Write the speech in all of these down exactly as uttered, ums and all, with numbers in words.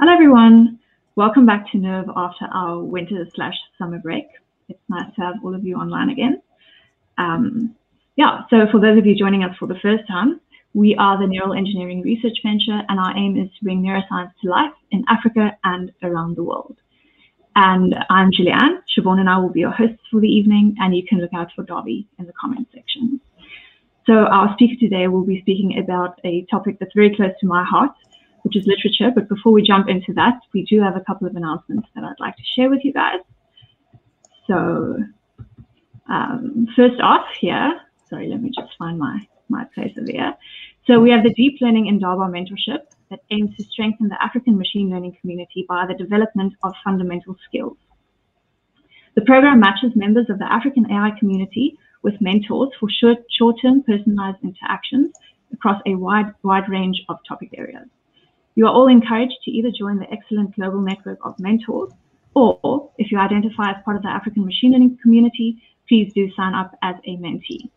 Hello everyone, welcome back to Nerve after our winter slash summer break. It's nice to have all of you online again. Um, yeah, so for those of you joining us for the first time, we are the Neural Engineering Research Venture, and our aim is to bring neuroscience to life in Africa and around the world. And I'm Julianne, Siobhan and I will be your hosts for the evening, and you can look out for Darby in the comment section. So our speaker today will be speaking about a topic that's very close to my heart, which is literature. But before we jump into that, we do have a couple of announcements that I'd like to share with you guys. So um, first off here, sorry, let me just find my, my place over here. So we have the Deep Learning Indaba mentorship that aims to strengthen the African machine learning community by the development of fundamental skills. The program matches members of the African A I community with mentors for short, short-term personalized interactions across a wide, wide range of topic areas. You are all encouraged to either join the excellent global network of mentors, or if you identify as part of the African machine learning community, please do sign up as a mentee.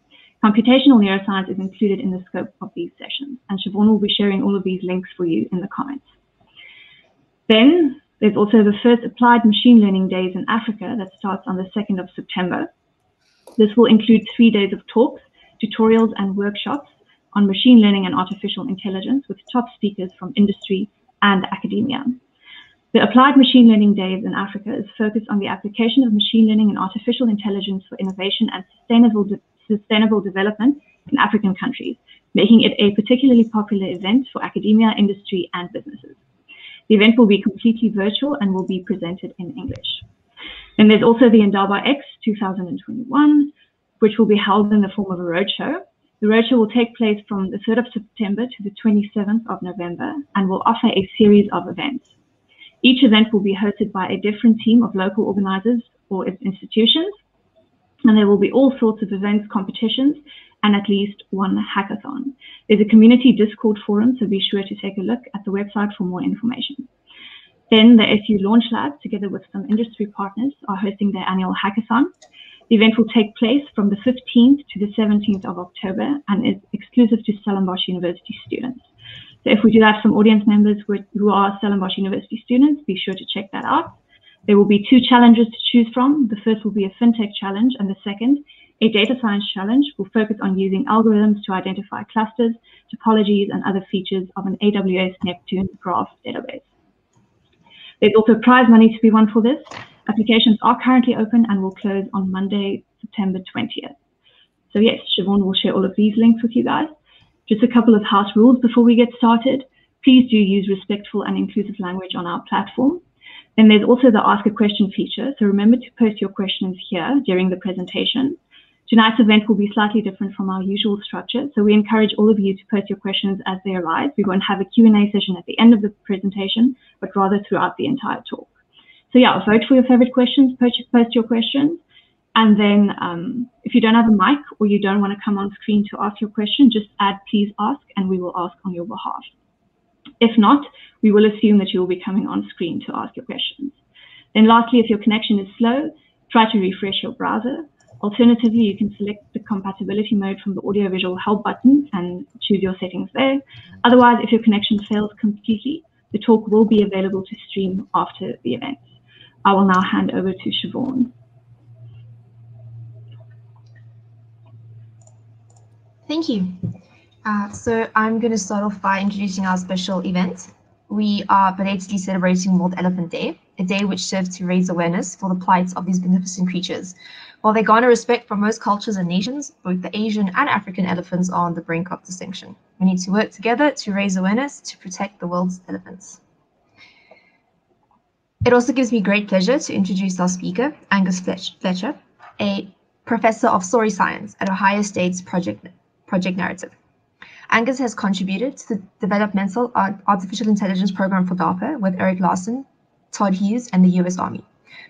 Computational neuroscience is included in the scope of these sessions, and Siobhan will be sharing all of these links for you in the comments. Then there's also the first Applied Machine Learning Days in Africa that starts on the second of September. This will include three days of talks, tutorials, and workshops on machine learning and artificial intelligence with top speakers from industry and academia. The Applied Machine Learning Days in Africa is focused on the application of machine learning and artificial intelligence for innovation and sustainable, de sustainable development in African countries, making it a particularly popular event for academia, industry, and businesses. The event will be completely virtual and will be presented in English. Then there's also the Indaba X two thousand twenty-one, which will be held in the form of a roadshow. The roadshow will take place from the third of September to the twenty-seventh of November and will offer a series of events. Each event will be hosted by a different team of local organizers or institutions, and there will be all sorts of events, competitions, and at least one hackathon. There's a community Discord forum, so be sure to take a look at the website for more information. Then the S U Launch Lab, together with some industry partners, are hosting their annual hackathon. The event will take place from the fifteenth to the seventeenth of October and is exclusive to Stellenbosch University students. So if we do have some audience members who are Stellenbosch University students, be sure to check that out. There will be two challenges to choose from. The first will be a FinTech challenge, and the second, a data science challenge, will focus on using algorithms to identify clusters, topologies, and other features of an A W S Neptune graph database. There's also prize money to be won for this. Applications are currently open and will close on Monday, September twentieth. So yes, Siobhan will share all of these links with you guys. Just a couple of house rules before we get started. Please do use respectful and inclusive language on our platform. Then there's also the ask a question feature. So remember to post your questions here during the presentation. Tonight's event will be slightly different from our usual structure. So we encourage all of you to post your questions as they arise. We won't have a Q and A session at the end of the presentation, but rather throughout the entire talk. So yeah, vote for your favorite questions, post your questions. And then um, if you don't have a mic or you don't want to come on screen to ask your question, just add please ask and we will ask on your behalf. If not, we will assume that you will be coming on screen to ask your questions. Then lastly, if your connection is slow, try to refresh your browser. Alternatively, you can select the compatibility mode from the audiovisual help button and choose your settings there. Otherwise, if your connection fails completely, the talk will be available to stream after the event. I will now hand over to Siobhan. Thank you. Uh, so I'm going to start off by introducing our special event. We are belatedly celebrating World Elephant Day, a day which serves to raise awareness for the plight of these beneficent creatures. While they garner respect from most cultures and nations, both the Asian and African elephants are on the brink of extinction. We need to work together to raise awareness to protect the world's elephants. It also gives me great pleasure to introduce our speaker, Angus Fletcher, a professor of story science at Ohio State's Project, Project Narrative. Angus has contributed to the developmental artificial intelligence program for DARPA with Eric Larson, Todd Hughes, and the U S Army.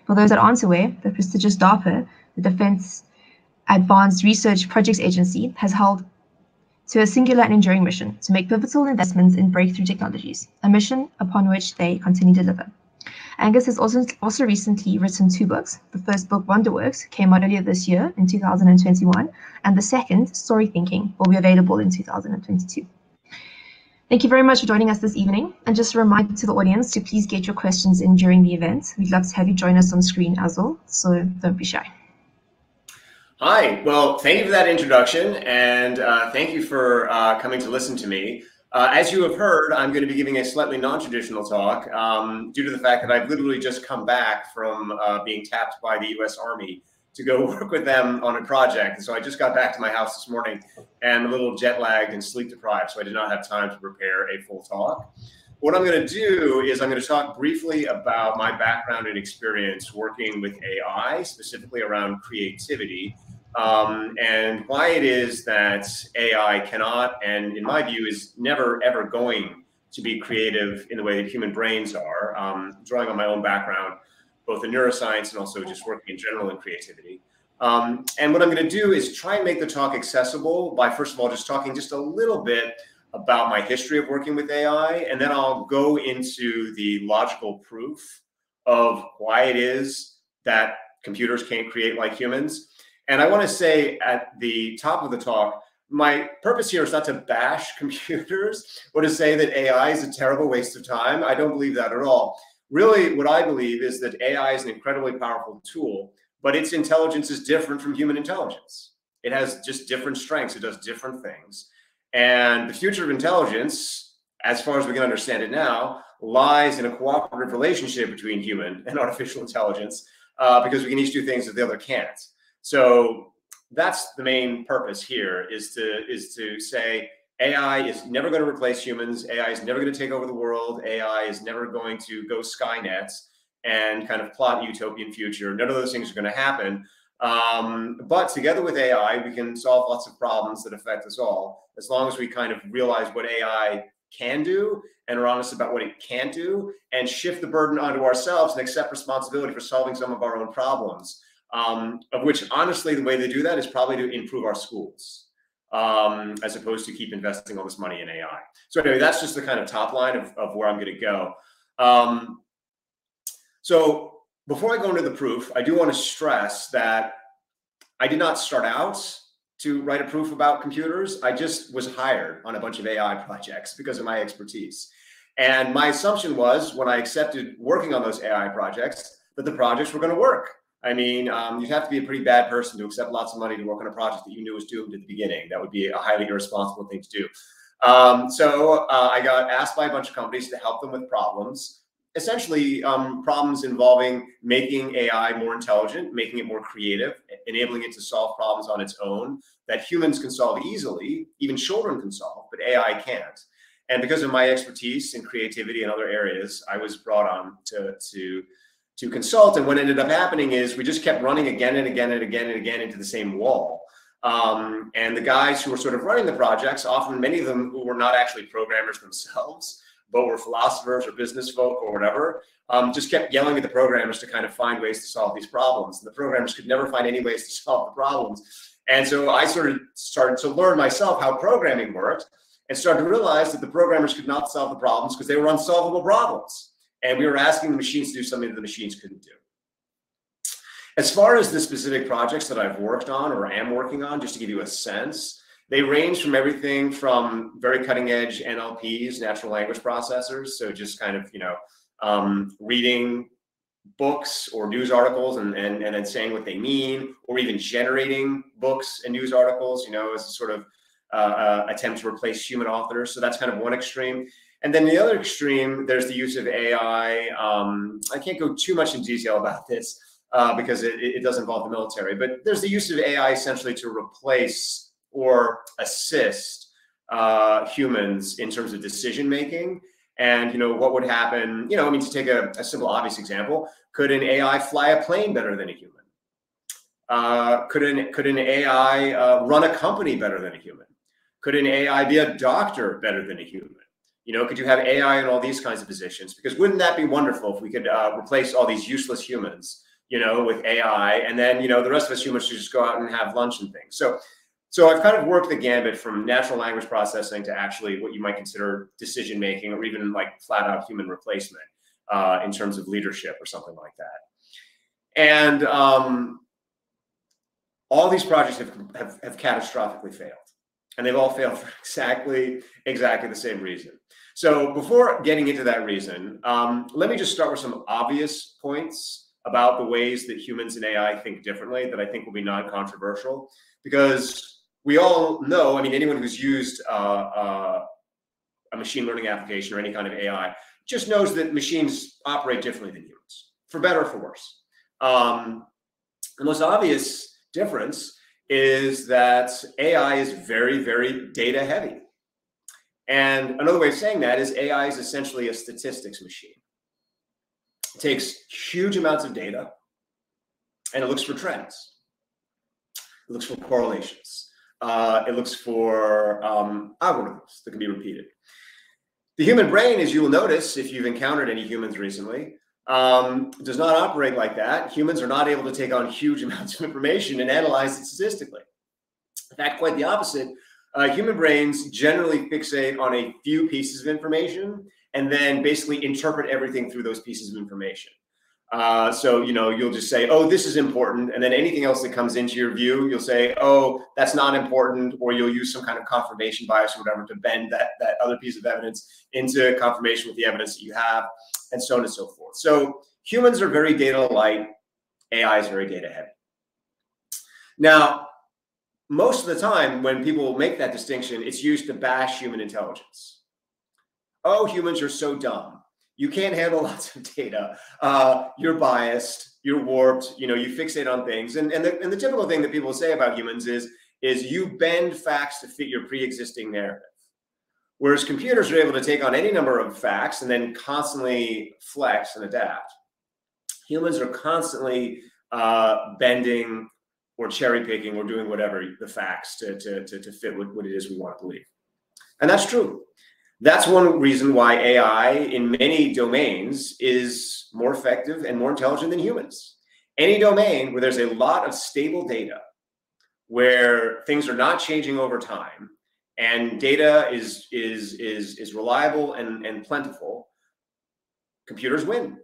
For those that aren't aware, the prestigious DARPA, the Defense Advanced Research Projects Agency, has held to a singular and enduring mission to make pivotal investments in breakthrough technologies, a mission upon which they continue to deliver. Angus has also, also recently written two books. The first book, Wonderworks, came out earlier this year in two thousand twenty-one, and the second, Storythinking, will be available in two thousand twenty-two. Thank you very much for joining us this evening. And just a reminder to the audience to please get your questions in during the event. We'd love to have you join us on screen as well, so don't be shy. Hi, well, thank you for that introduction, and uh, thank you for uh, coming to listen to me. Uh, as you have heard, I'm going to be giving a slightly non-traditional talk um, due to the fact that I've literally just come back from uh, being tapped by the U S Army to go work with them on a project. And so I just got back to my house this morning and a little jet lagged and sleep deprived, so I did not have time to prepare a full talk. What I'm gonna do is I'm gonna talk briefly about my background and experience working with A I, specifically around creativity, um, and why it is that A I cannot, and in my view, is never ever going to be creative in the way that human brains are, um, drawing on my own background, both in neuroscience and also just working in general in creativity. Um, and what I'm gonna do is try and make the talk accessible by, first of all, just talking just a little bit about my history of working with A I, and then I'll go into the logical proof of why it is that computers can't create like humans. And I wanna say at the top of the talk, my purpose here is not to bash computers or to say that A I is a terrible waste of time. I don't believe that at all. Really, what I believe is that A I is an incredibly powerful tool, but its intelligence is different from human intelligence. It has just different strengths. It does different things. And the future of intelligence, as far as we can understand it now, lies in a cooperative relationship between human and artificial intelligence, uh, because we can each do things that the other can't. So that's the main purpose here, is to, is to say A I is never going to replace humans. A I is never going to take over the world. A I is never going to go Skynet and kind of plot a utopian future. None of those things are going to happen. Um, but together with A I, we can solve lots of problems that affect us all, as long as we kind of realize what A I can do and are honest about what it can't do and shift the burden onto ourselves and accept responsibility for solving some of our own problems, um, of which, honestly, the way to do that is probably to improve our schools. Um, as opposed to keep investing all this money in A I. So anyway, that's just the kind of top line of, of where I'm going to go. Um, so before I go into the proof, I do want to stress that I did not start out to write a proof about computers. I just was hired on a bunch of A I projects because of my expertise. And my assumption was, when I accepted working on those A I projects, that the projects were going to work. I mean, um, you'd have to be a pretty bad person to accept lots of money to work on a project that you knew was doomed at the beginning. That would be a highly irresponsible thing to do. Um, so uh, I got asked by a bunch of companies to help them with problems, essentially um, problems involving making A I more intelligent, making it more creative, enabling it to solve problems on its own that humans can solve easily, even children can solve, but A I can't. And because of my expertise in creativity and other areas, I was brought on to, to to consult. And what ended up happening is we just kept running again and again and again and again into the same wall. Um, and the guys who were sort of running the projects, often many of them who were not actually programmers themselves, but were philosophers or business folk or whatever, um, just kept yelling at the programmers to kind of find ways to solve these problems. And the programmers could never find any ways to solve the problems. And so I sort of started to learn myself how programming worked and started to realize that the programmers could not solve the problems because they were unsolvable problems. And we were asking the machines to do something that the machines couldn't do. As far as the specific projects that I've worked on or am working on, just to give you a sense, they range from everything from very cutting edge N L Ps, natural language processors. So just kind of, you know, um, reading books or news articles and, and, and then saying what they mean, or even generating books and news articles, you know, as a sort of uh, uh, attempt to replace human authors. So that's kind of one extreme. And then the other extreme, there's the use of A I. Um, I can't go too much in detail about this uh, because it, it does involve the military, but there's the use of A I essentially to replace or assist uh, humans in terms of decision-making. And, you know, what would happen, you know, I mean, to take a, a simple, obvious example, could an A I fly a plane better than a human? Uh, could an, could an A I uh, run a company better than a human? Could an A I be a doctor better than a human? You know, could you have A I in all these kinds of positions? Because wouldn't that be wonderful if we could uh, replace all these useless humans, you know, with A I, and then, you know, the rest of us humans should just go out and have lunch and things. So, so I've kind of worked the gambit from natural language processing to actually what you might consider decision making, or even like flat out human replacement uh, in terms of leadership or something like that. And um, all these projects have, have, have catastrophically failed. And they've all failed for exactly, exactly the same reason. So before getting into that reason, um, let me just start with some obvious points about the ways that humans and A I think differently that I think will be non-controversial, because we all know, I mean, anyone who's used uh, uh, a machine learning application or any kind of A I just knows that machines operate differently than humans, for better or for worse. Um, the most obvious difference is that A I is very, very data heavy. And another way of saying that is A I is essentially a statistics machine. It takes huge amounts of data and it looks for trends. It looks for correlations. Uh, it looks for um, algorithms that can be repeated. The human brain, as you will notice if you've encountered any humans recently, um, does not operate like that. Humans are not able to take on huge amounts of information and analyze it statistically. In fact, quite the opposite. Uh, human brains generally fixate on a few pieces of information and then basically interpret everything through those pieces of information. Uh, so, you know, you'll just say, oh, this is important. And then anything else that comes into your view, you'll say, oh, that's not important. Or you'll use some kind of confirmation bias or whatever to bend that, that other piece of evidence into confirmation with the evidence that you have, and so on and so forth. So humans are very data light. A I is very data heavy. Now, most of the time when people make that distinction, it's used to bash human intelligence. Oh, humans are so dumb. You can't handle lots of data. Uh, you're biased, you're warped, you know, you fixate on things. And, and, the, and the typical thing that people say about humans is, is you bend facts to fit your pre-existing narrative. Whereas computers are able to take on any number of facts and then constantly flex and adapt. Humans are constantly uh, bending or cherry picking or doing whatever the facts to, to, to, to fit what, what it is we want to believe. And that's true. That's one reason why A I in many domains is more effective and more intelligent than humans. Any domain where there's a lot of stable data, where things are not changing over time, and data is, is, is, is reliable and, and plentiful, computers win.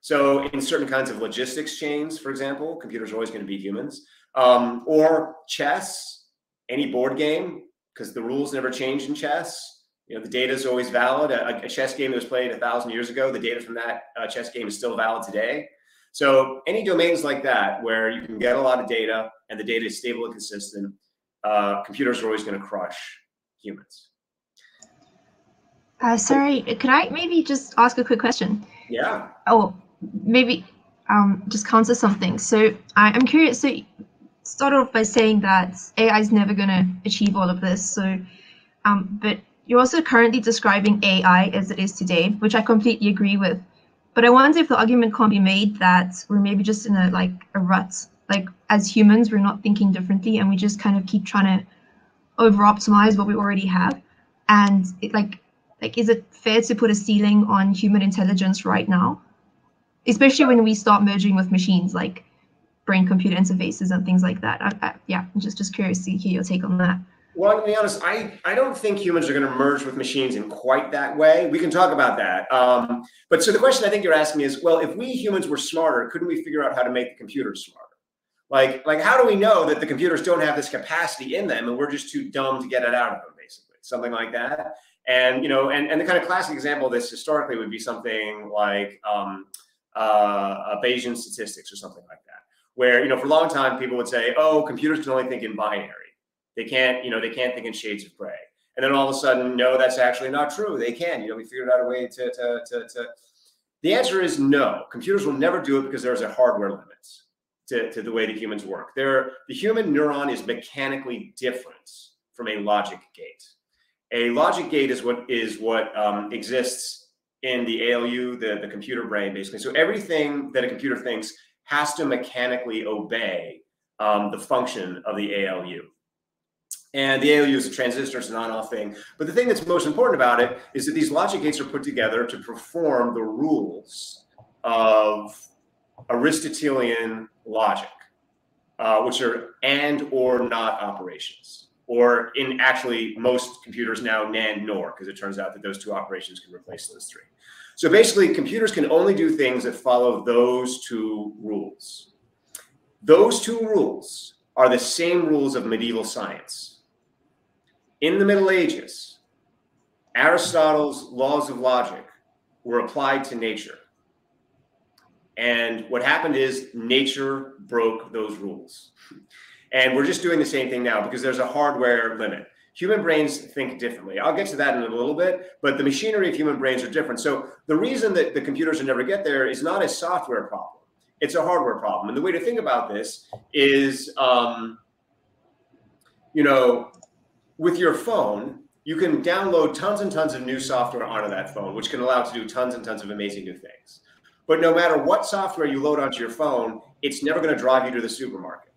So in certain kinds of logistics chains, for example, computers are always going to beat humans. Um, or chess, any board game, because the rules never change in chess. You know, the data is always valid. A, a chess game that was played a thousand years ago, the data from that uh, chess game is still valid today. So any domains like that where you can get a lot of data and the data is stable and consistent, uh, computers are always going to crush humans. Uh, sorry, could I maybe just ask a quick question? Yeah. Oh, maybe um, just counter something. So I, I'm curious. So you started off by saying that A I is never going to achieve all of this. So, um, but you're also currently describing A I as it is today, which I completely agree with. But I wonder if the argument can't be made that we're maybe just in a like a rut. Like as humans, we're not thinking differently and we just kind of keep trying to over-optimize what we already have. And it, like, like, is it fair to put a ceiling on human intelligence right now? Especially when we start merging with machines like brain-computer interfaces and things like that. I, I, yeah, I'm just, just curious to hear your take on that. Well, to be honest, I, I don't think humans are going to merge with machines in quite that way. We can talk about that. Um, but so the question I think you're asking is, well, if we humans were smarter, couldn't we figure out how to make the computers smarter? Like, like how do we know that the computers don't have this capacity in them and we're just too dumb to get it out of them, basically? Something like that. And, you know, and, and the kind of classic example of this historically would be something like um, uh, Bayesian statistics or something like that, where, you know, for a long time, people would say, oh, computers can only think in binary. They can't, you know, they can't think in shades of gray. And then all of a sudden, no, that's actually not true. They can, you know, we figured out a way to, to, to, to. The answer is no. Computers will never do it because there's a hardware limit to, to the way that humans work. They're, the human neuron is mechanically different from a logic gate. A logic gate is what is what um, exists in the A L U, the, the computer brain, basically. So everything that a computer thinks has to mechanically obey um, the function of the A L U. And the A L U is a transistor, it's an on-off thing. But the thing that's most important about it is that these logic gates are put together to perform the rules of Aristotelian logic, uh, which are and or not operations. Or in actually most computers now, NAND-NOR, because it turns out that those two operations can replace those three. So basically, computers can only do things that follow those two rules. Those two rules are the same rules of medieval science. In the Middle Ages, Aristotle's laws of logic were applied to nature. And what happened is nature broke those rules. And we're just doing the same thing now because there's a hardware limit. Human brains think differently. I'll get to that in a little bit, but the machinery of human brains are different. So the reason that the computers will never get there is not a software problem. It's a hardware problem. And the way to think about this is, um, you know, with your phone, you can download tons and tons of new software onto that phone, which can allow it to do tons and tons of amazing new things. But no matter what software you load onto your phone, it's never going to drive you to the supermarket.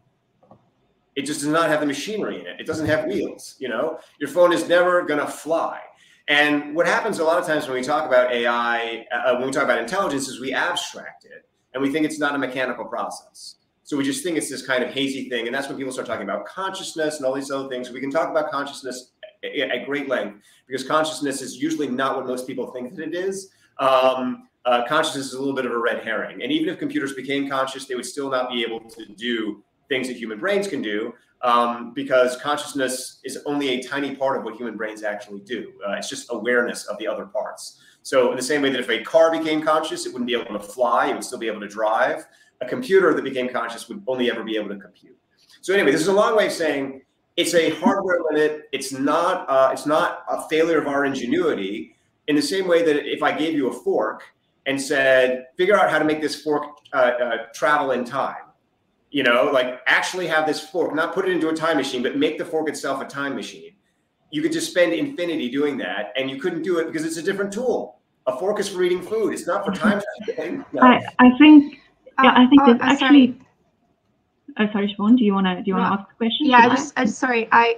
It just does not have the machinery in it. It doesn't have wheels, you know? Your phone is never going to fly. And what happens a lot of times when we talk about A I, uh, when we talk about intelligence, is we abstract it, and we think it's not a mechanical process. So we just think it's this kind of hazy thing, and that's when people start talking about consciousness and all these other things. We can talk about consciousness at great length, because consciousness is usually not what most people think that it is. Um, Uh, consciousness is a little bit of a red herring. And even if computers became conscious, they would still not be able to do things that human brains can do, um, because consciousness is only a tiny part of what human brains actually do. Uh, it's just awareness of the other parts. So in the same way that if a car became conscious, it wouldn't be able to fly, it would still be able to drive. A computer that became conscious would only ever be able to compute. So anyway, this is a long way of saying it's a hardware limit. It's not, uh, it's not a failure of our ingenuity, in the same way that if I gave you a fork and said, figure out how to make this fork uh, uh, travel in time. You know, like actually have this fork, not put it into a time machine, but make the fork itself a time machine. You could just spend infinity doing that, and you couldn't do it because it's a different tool. A fork is for eating food. It's not for time. No. I, I think, yeah, I think oh, there's oh, actually, sorry. Oh, sorry, Siobhan, do you want to, do you no. want to ask a question? Yeah, I just, I just, sorry. I,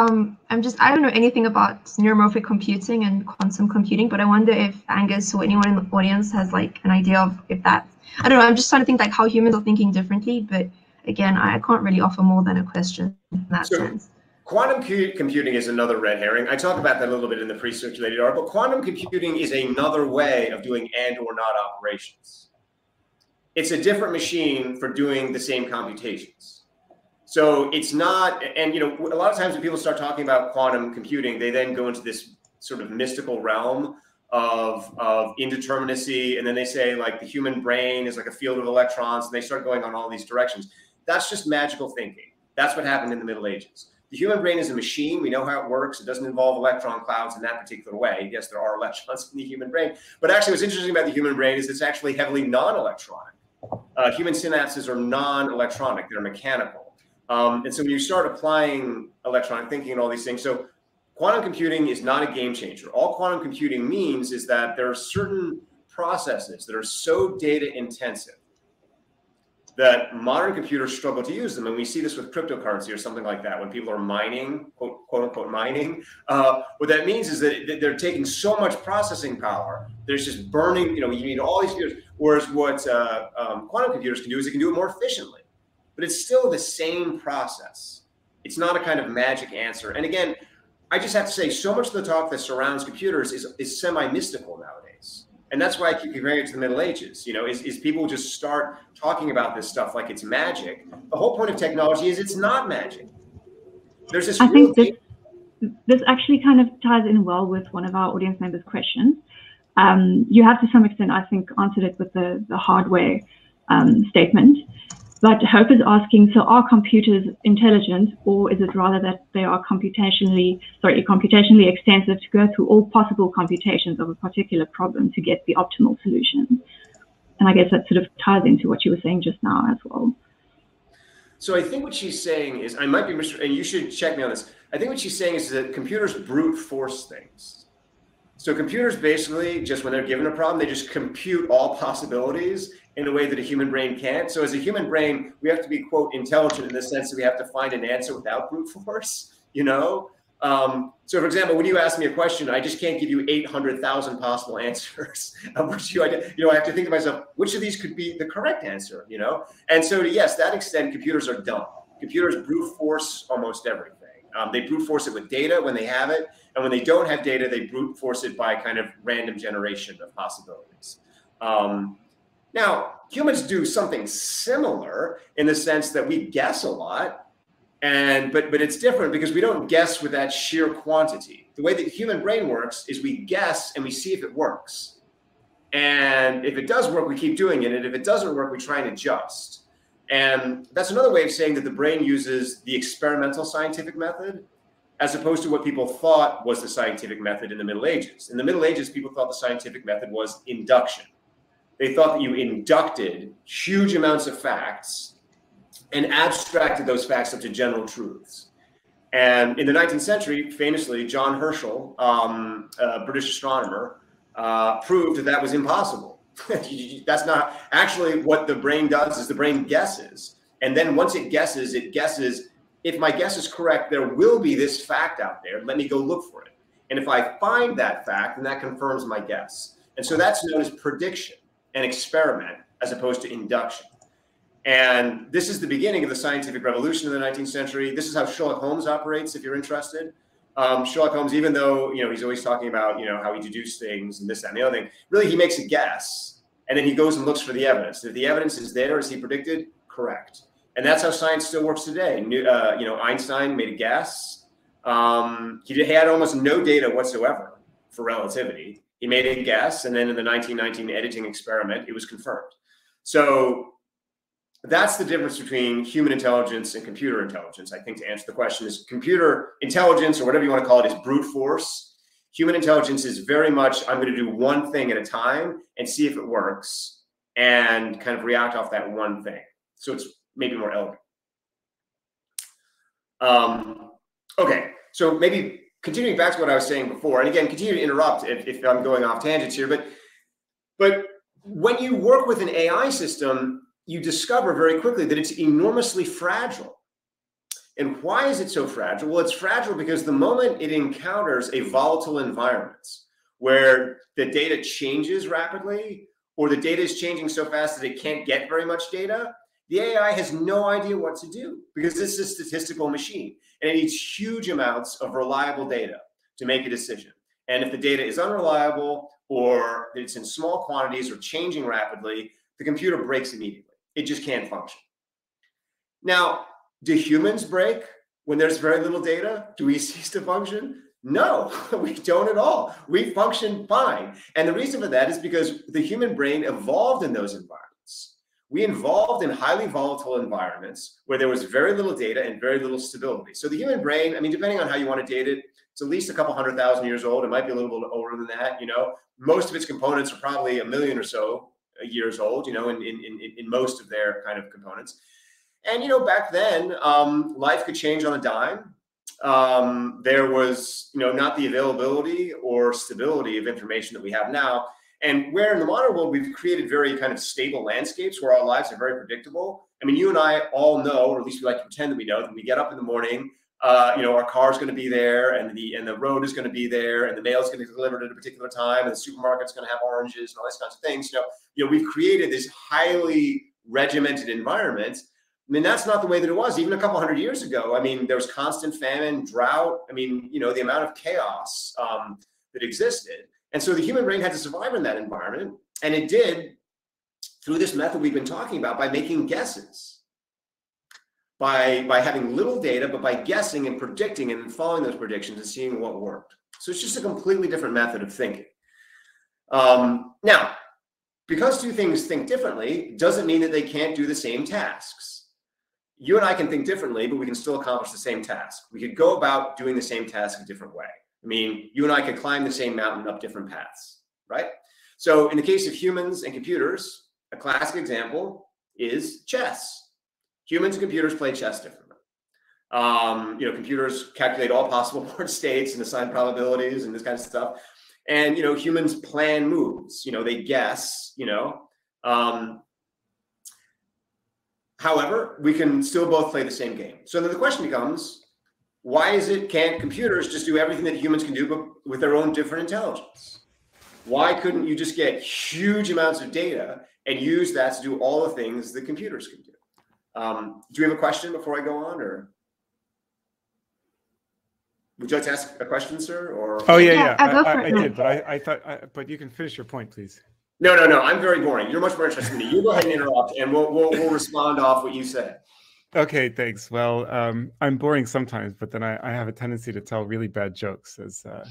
Um, I'm just, I don't know anything about neuromorphic computing and quantum computing, but I wonder if Angus or anyone in the audience has like an idea of if that, I don't know, I'm just trying to think like how humans are thinking differently, but again, I can't really offer more than a question in that so, sense. Quantum computing is another red herring. I talk about that a little bit in the pre-circulated article. Quantum computing is another way of doing and or not operations. It's a different machine for doing the same computations. So it's not, and you know, a lot of times when people start talking about quantum computing, they then go into this sort of mystical realm of, of indeterminacy. And then they say like the human brain is like a field of electrons, and they start going on all these directions. That's just magical thinking. That's what happened in the Middle Ages. The human brain is a machine. We know how it works. It doesn't involve electron clouds in that particular way. Yes, there are electrons in the human brain, but actually what's interesting about the human brain is it's actually heavily non-electronic. Uh, human synapses are non-electronic. They're mechanical. Um, and so when you start applying electronic thinking and all these things, so quantum computing is not a game changer. All quantum computing means is that there are certain processes that are so data intensive that modern computers struggle to use them. And we see this with cryptocurrency or something like that, when people are mining, quote, quote unquote, mining. Uh, what that means is that they're taking so much processing power. There's just burning, you know, you need all these computers. Whereas what uh, um, quantum computers can do is they can do it more efficiently. But it's still the same process. It's not a kind of magic answer. And again, I just have to say, so much of the talk that surrounds computers is, is semi-mystical nowadays. And that's why I keep comparing it to the Middle Ages. You know, is, is people just start talking about this stuff like it's magic. The whole point of technology is it's not magic. There's this I real think this, this actually kind of ties in well with one of our audience members' questions. Um, you have to some extent, I think, answered it with the, the hardware um, statement. But Hope is asking, so are computers intelligent, or is it rather that they are computationally, sorry, computationally extensive to go through all possible computations of a particular problem to get the optimal solution? And I guess that sort of ties into what you were saying just now as well. So I think what she's saying is, I might be, and you should check me on this. I think what she's saying is that computers brute force things. So computers basically, just when they're given a problem, they just compute all possibilities in a way that a human brain can't. So as a human brain, we have to be, quote, intelligent in the sense that we have to find an answer without brute force, you know? Um, so for example, when you ask me a question, I just can't give you eight hundred thousand possible answers. Of which you, you know, I have to think to myself, which of these could be the correct answer, you know? And so to, yes, that extent, computers are dumb. Computers brute force almost everything. Um, they brute force it with data when they have it. And when they don't have data, they brute force it by kind of random generation of possibilities. Um, Now, humans do something similar in the sense that we guess a lot. And but but it's different because we don't guess with that sheer quantity. The way that the human brain works is we guess and we see if it works. And if it does work, we keep doing it. And if it doesn't work, we try and adjust. And that's another way of saying that the brain uses the experimental scientific method as opposed to what people thought was the scientific method in the Middle Ages. In the Middle Ages, people thought the scientific method was induction. They thought that you inducted huge amounts of facts and abstracted those facts up to general truths. And in the nineteenth century, famously, John Herschel, um, a British astronomer, uh, proved that that was impossible. That's not actually what the brain does, is the brain guesses. And then once it guesses, it guesses, if my guess is correct, there will be this fact out there. Let me go look for it. And if I find that fact, then that confirms my guess. And so that's known as prediction and experiment as opposed to induction. And this is the beginning of the scientific revolution in the nineteenth century. This is how Sherlock Holmes operates, if you're interested. Um, Sherlock Holmes, even though, you know, he's always talking about, you know, how he deduces things and this, that, and the other thing, really he makes a guess and then he goes and looks for the evidence. If the evidence is there, as he predicted, correct. And that's how science still works today. New, uh, you know, Einstein made a guess. Um, he, did, he had almost no data whatsoever for relativity. He made a guess, and then in the nineteen nineteen editing experiment, it was confirmed. So that's the difference between human intelligence and computer intelligence. I think to answer the question is computer intelligence, or whatever you want to call it, is brute force. Human intelligence is very much, I'm going to do one thing at a time and see if it works and kind of react off that one thing. So it's maybe more elegant. Um, okay, so maybe continuing back to what I was saying before, and again, continue to interrupt if, if I'm going off tangents here, but, but when you work with an A I system, you discover very quickly that it's enormously fragile. And why is it so fragile? Well, it's fragile because the moment it encounters a volatile environment where the data changes rapidly, or the data is changing so fast that it can't get very much data, the A I has no idea what to do because it's a statistical machine and it needs huge amounts of reliable data to make a decision. And if the data is unreliable or it's in small quantities or changing rapidly, the computer breaks immediately. It just can't function. Now, do humans break when there's very little data? Do we cease to function? No, we don't at all. We function fine. And the reason for that is because the human brain evolved in those environments. We evolved in highly volatile environments where there was very little data and very little stability. So the human brain, I mean, depending on how you want to date it, it's at least a couple hundred thousand years old. It might be a little bit older than that. You know, most of its components are probably a million or so years old, you know, in, in, in, in most of their kind of components. And, you know, back then, um, life could change on a dime. Um, there was, you know, not the availability or stability of information that we have now. And where in the modern world, we've created very kind of stable landscapes where our lives are very predictable. I mean, you and I all know, or at least we like to pretend that we know, that we get up in the morning, uh, you know, our car's going to be there, and the, and the road is going to be there, and the mail is going to be delivered at a particular time, and the supermarket's going to have oranges and all these kinds of things. You know, you know, we've created this highly regimented environment. I mean, that's not the way that it was even a couple hundred years ago. I mean, there was constant famine, drought. I mean, you know, the amount of chaos um, that existed. And so the human brain had to survive in that environment. And it did through this method we've been talking about, by making guesses, by, by having little data, but by guessing and predicting and following those predictions and seeing what worked. So it's just a completely different method of thinking. Um, now, because two things think differently doesn't mean that they can't do the same tasks. You and I can think differently, but we can still accomplish the same task. We could go about doing the same task a different way. I mean, you and I could climb the same mountain up different paths, right? So in the case of humans and computers, a classic example is chess. Humans and computers play chess differently. Um, you know, computers calculate all possible board states and assign probabilities and this kind of stuff. And, you know, humans plan moves, you know, they guess, you know. Um, however, we can still both play the same game. So then the question becomes, why is it can't computers just do everything that humans can do, but with their own different intelligence? Why couldn't you just get huge amounts of data and use that to do all the things that computers can do? Um, do you have a question before I go on, or would you like to ask a question, sir? Or oh yeah, yeah, yeah. I, I, I did, but I, I thought, I, but you can finish your point, please. No, no, no. I'm very boring. You're much more interesting than me. You go ahead and interrupt, and we'll we'll, we'll respond off what you said. Okay, thanks. Well, um, I'm boring sometimes, but then I, I have a tendency to tell really bad jokes, as uh,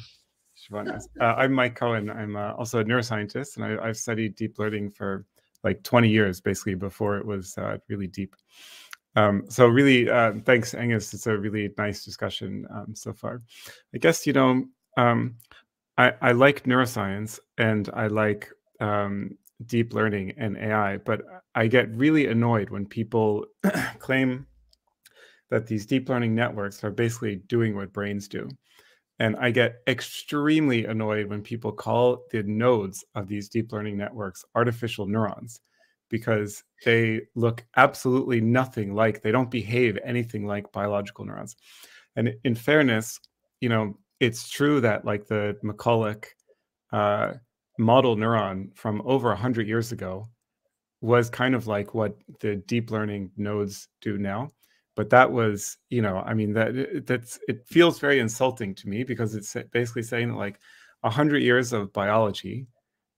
Siobhan asked. Uh, I'm Mike Cohen. I'm uh, also a neuroscientist, and I, I've studied deep learning for like twenty years, basically, before it was uh, really deep. Um, so really, uh, thanks, Angus. It's a really nice discussion um, so far. I guess, you know, um, I, I like neuroscience, and I like um, deep learning and A I, but I get really annoyed when people claim that these deep learning networks are basically doing what brains do. And I get extremely annoyed when people call the nodes of these deep learning networks artificial neurons, because they look absolutely nothing like, they don't behave anything like biological neurons. And in fairness, you know, it's true that like the McCulloch uh, model neuron from over one hundred years ago was kind of like what the deep learning nodes do now. But that was, you know, I mean, that that's it feels very insulting to me, because it's basically saying that like one hundred years of biology,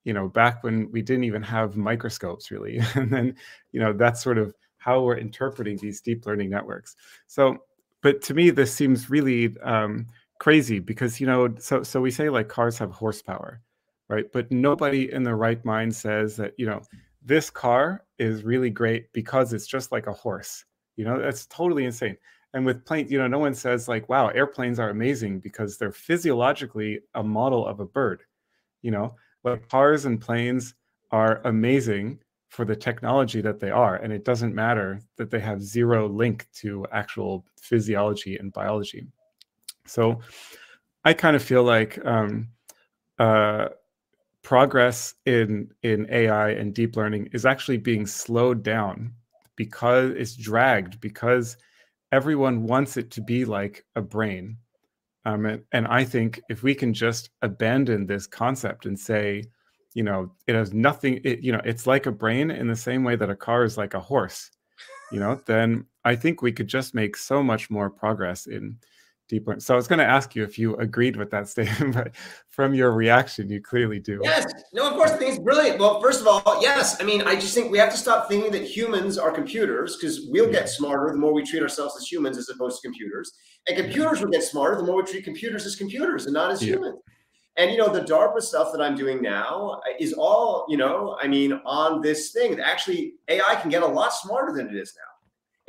you know, back when we didn't even have microscopes really. And then, you know, that's sort of how we're interpreting these deep learning networks. So, but to me, this seems really um, crazy, because, you know, so, so we say like cars have horsepower, right? But nobody in their right mind says that, you know, this car is really great because it's just like a horse. You know, that's totally insane. And with planes, you know, no one says like, wow, airplanes are amazing because they're physiologically a model of a bird. You know, like cars and planes are amazing for the technology that they are. And it doesn't matter that they have zero link to actual physiology and biology. So I kind of feel like, um, uh, progress in, in A I and deep learning is actually being slowed down, because it's dragged, because everyone wants it to be like a brain. Um, and, and I think if we can just abandon this concept and say, you know, it has nothing, it, you know, it's like a brain in the same way that a car is like a horse, you know, then I think we could just make so much more progress in deep learning. So I was going to ask you if you agreed with that statement, but from your reaction, you clearly do. Yes. No, of course, I think it's brilliant. Well, first of all, yes. I mean, I just think we have to stop thinking that humans are computers, because we'll yeah. get smarter the more we treat ourselves as humans as opposed to computers. And computers will get smarter the more we treat computers as computers and not as yeah. humans. And, you know, the DARPA stuff that I'm doing now is all, you know, I mean, on this thing. Actually, A I can get a lot smarter than it is now.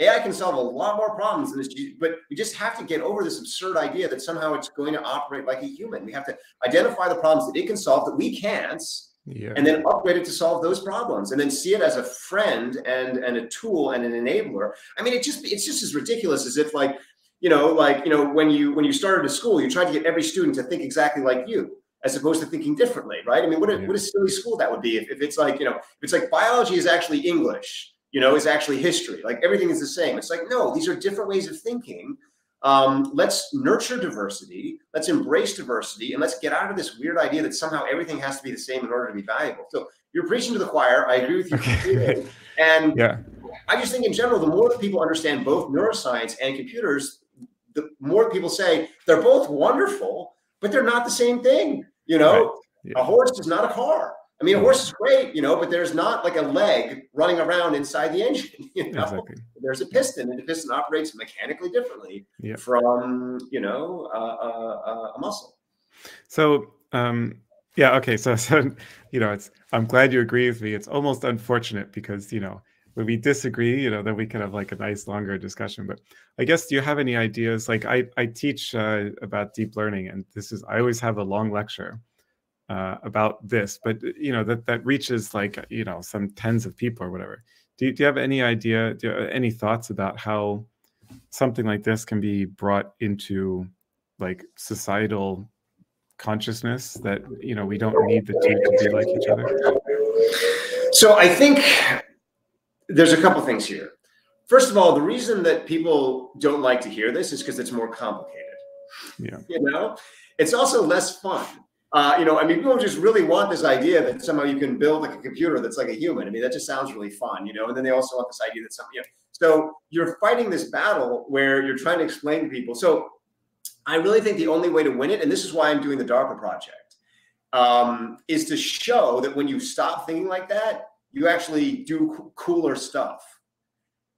A I can solve a lot more problems than this, but we just have to get over this absurd idea that somehow it's going to operate like a human. We have to identify the problems that it can solve that we can't, yeah. and then upgrade it to solve those problems, and then see it as a friend and, and a tool and an enabler. I mean, it just it's just as ridiculous as if like, you know, like, you know, when you when you started a school, you tried to get every student to think exactly like you, as opposed to thinking differently, right? I mean, what a, yeah. what a silly school that would be if, if it's like, you know, if it's like biology is actually English, you know, is actually history. Like everything is the same. It's like, no, these are different ways of thinking. Um, let's nurture diversity. Let's embrace diversity. And let's get out of this weird idea that somehow everything has to be the same in order to be valuable. So you're preaching to the choir. I agree with you completely. And yeah. I just think in general, the more that people understand both neuroscience and computers, the more people say they're both wonderful, but they're not the same thing. You know, right. yeah. a horse is not a car. I mean, a horse is great, you know, but there's not like a leg running around inside the engine, you know, exactly. There's a piston, and the piston operates mechanically differently yep. from, you know, uh, uh, a muscle. So, um, yeah, okay. So, so, you know, it's, I'm glad you agree with me. It's almost unfortunate because, you know, when we disagree, you know, then we can have like a nice longer discussion. But I guess, do you have any ideas? Like I, I teach uh, about deep learning, and this is, I always have a long lecture Uh, about this, but you know that that reaches like you know some tens of people or whatever. Do you, do you have any idea? Do you have any thoughts about how something like this can be brought into like societal consciousness, that you know we don't need the two to be like each other? So I think there's a couple things here. First of all, the reason that people don't like to hear this is because it's more complicated. Yeah, you know, it's also less fun. Uh, you know, I mean, people just really want this idea that somehow you can build like a computer that's like a human. I mean, that just sounds really fun, you know, and then they also want this idea that some, you know, so you're fighting this battle where you're trying to explain to people. So I really think the only way to win it, and this is why I'm doing the DARPA project, um, is to show that when you stop thinking like that, you actually do cooler stuff.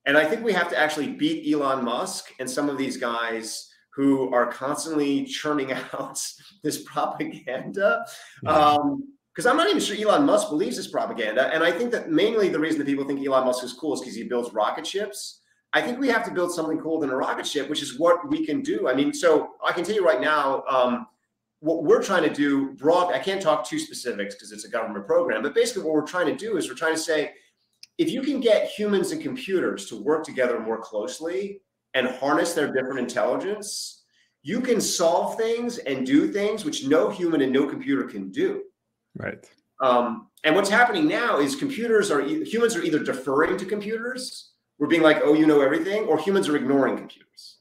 And I think we have to actually beat Elon Musk and some of these guys who are constantly churning out this propaganda. Um, because I'm not even sure Elon Musk believes this propaganda. And I think that mainly the reason that people think Elon Musk is cool is because he builds rocket ships. I think we have to build something cooler than a rocket ship, which is what we can do. I mean, so I can tell you right now, um, what we're trying to do broad, I can't talk too specifics because it's a government program, but basically what we're trying to do is we're trying to say, if you can get humans and computers to work together more closely and harness their different intelligence, you can solve things and do things which no human and no computer can do. Right. Um, and what's happening now is computers are, e humans are either deferring to computers, we're being like, oh, you know everything, or humans are ignoring computers.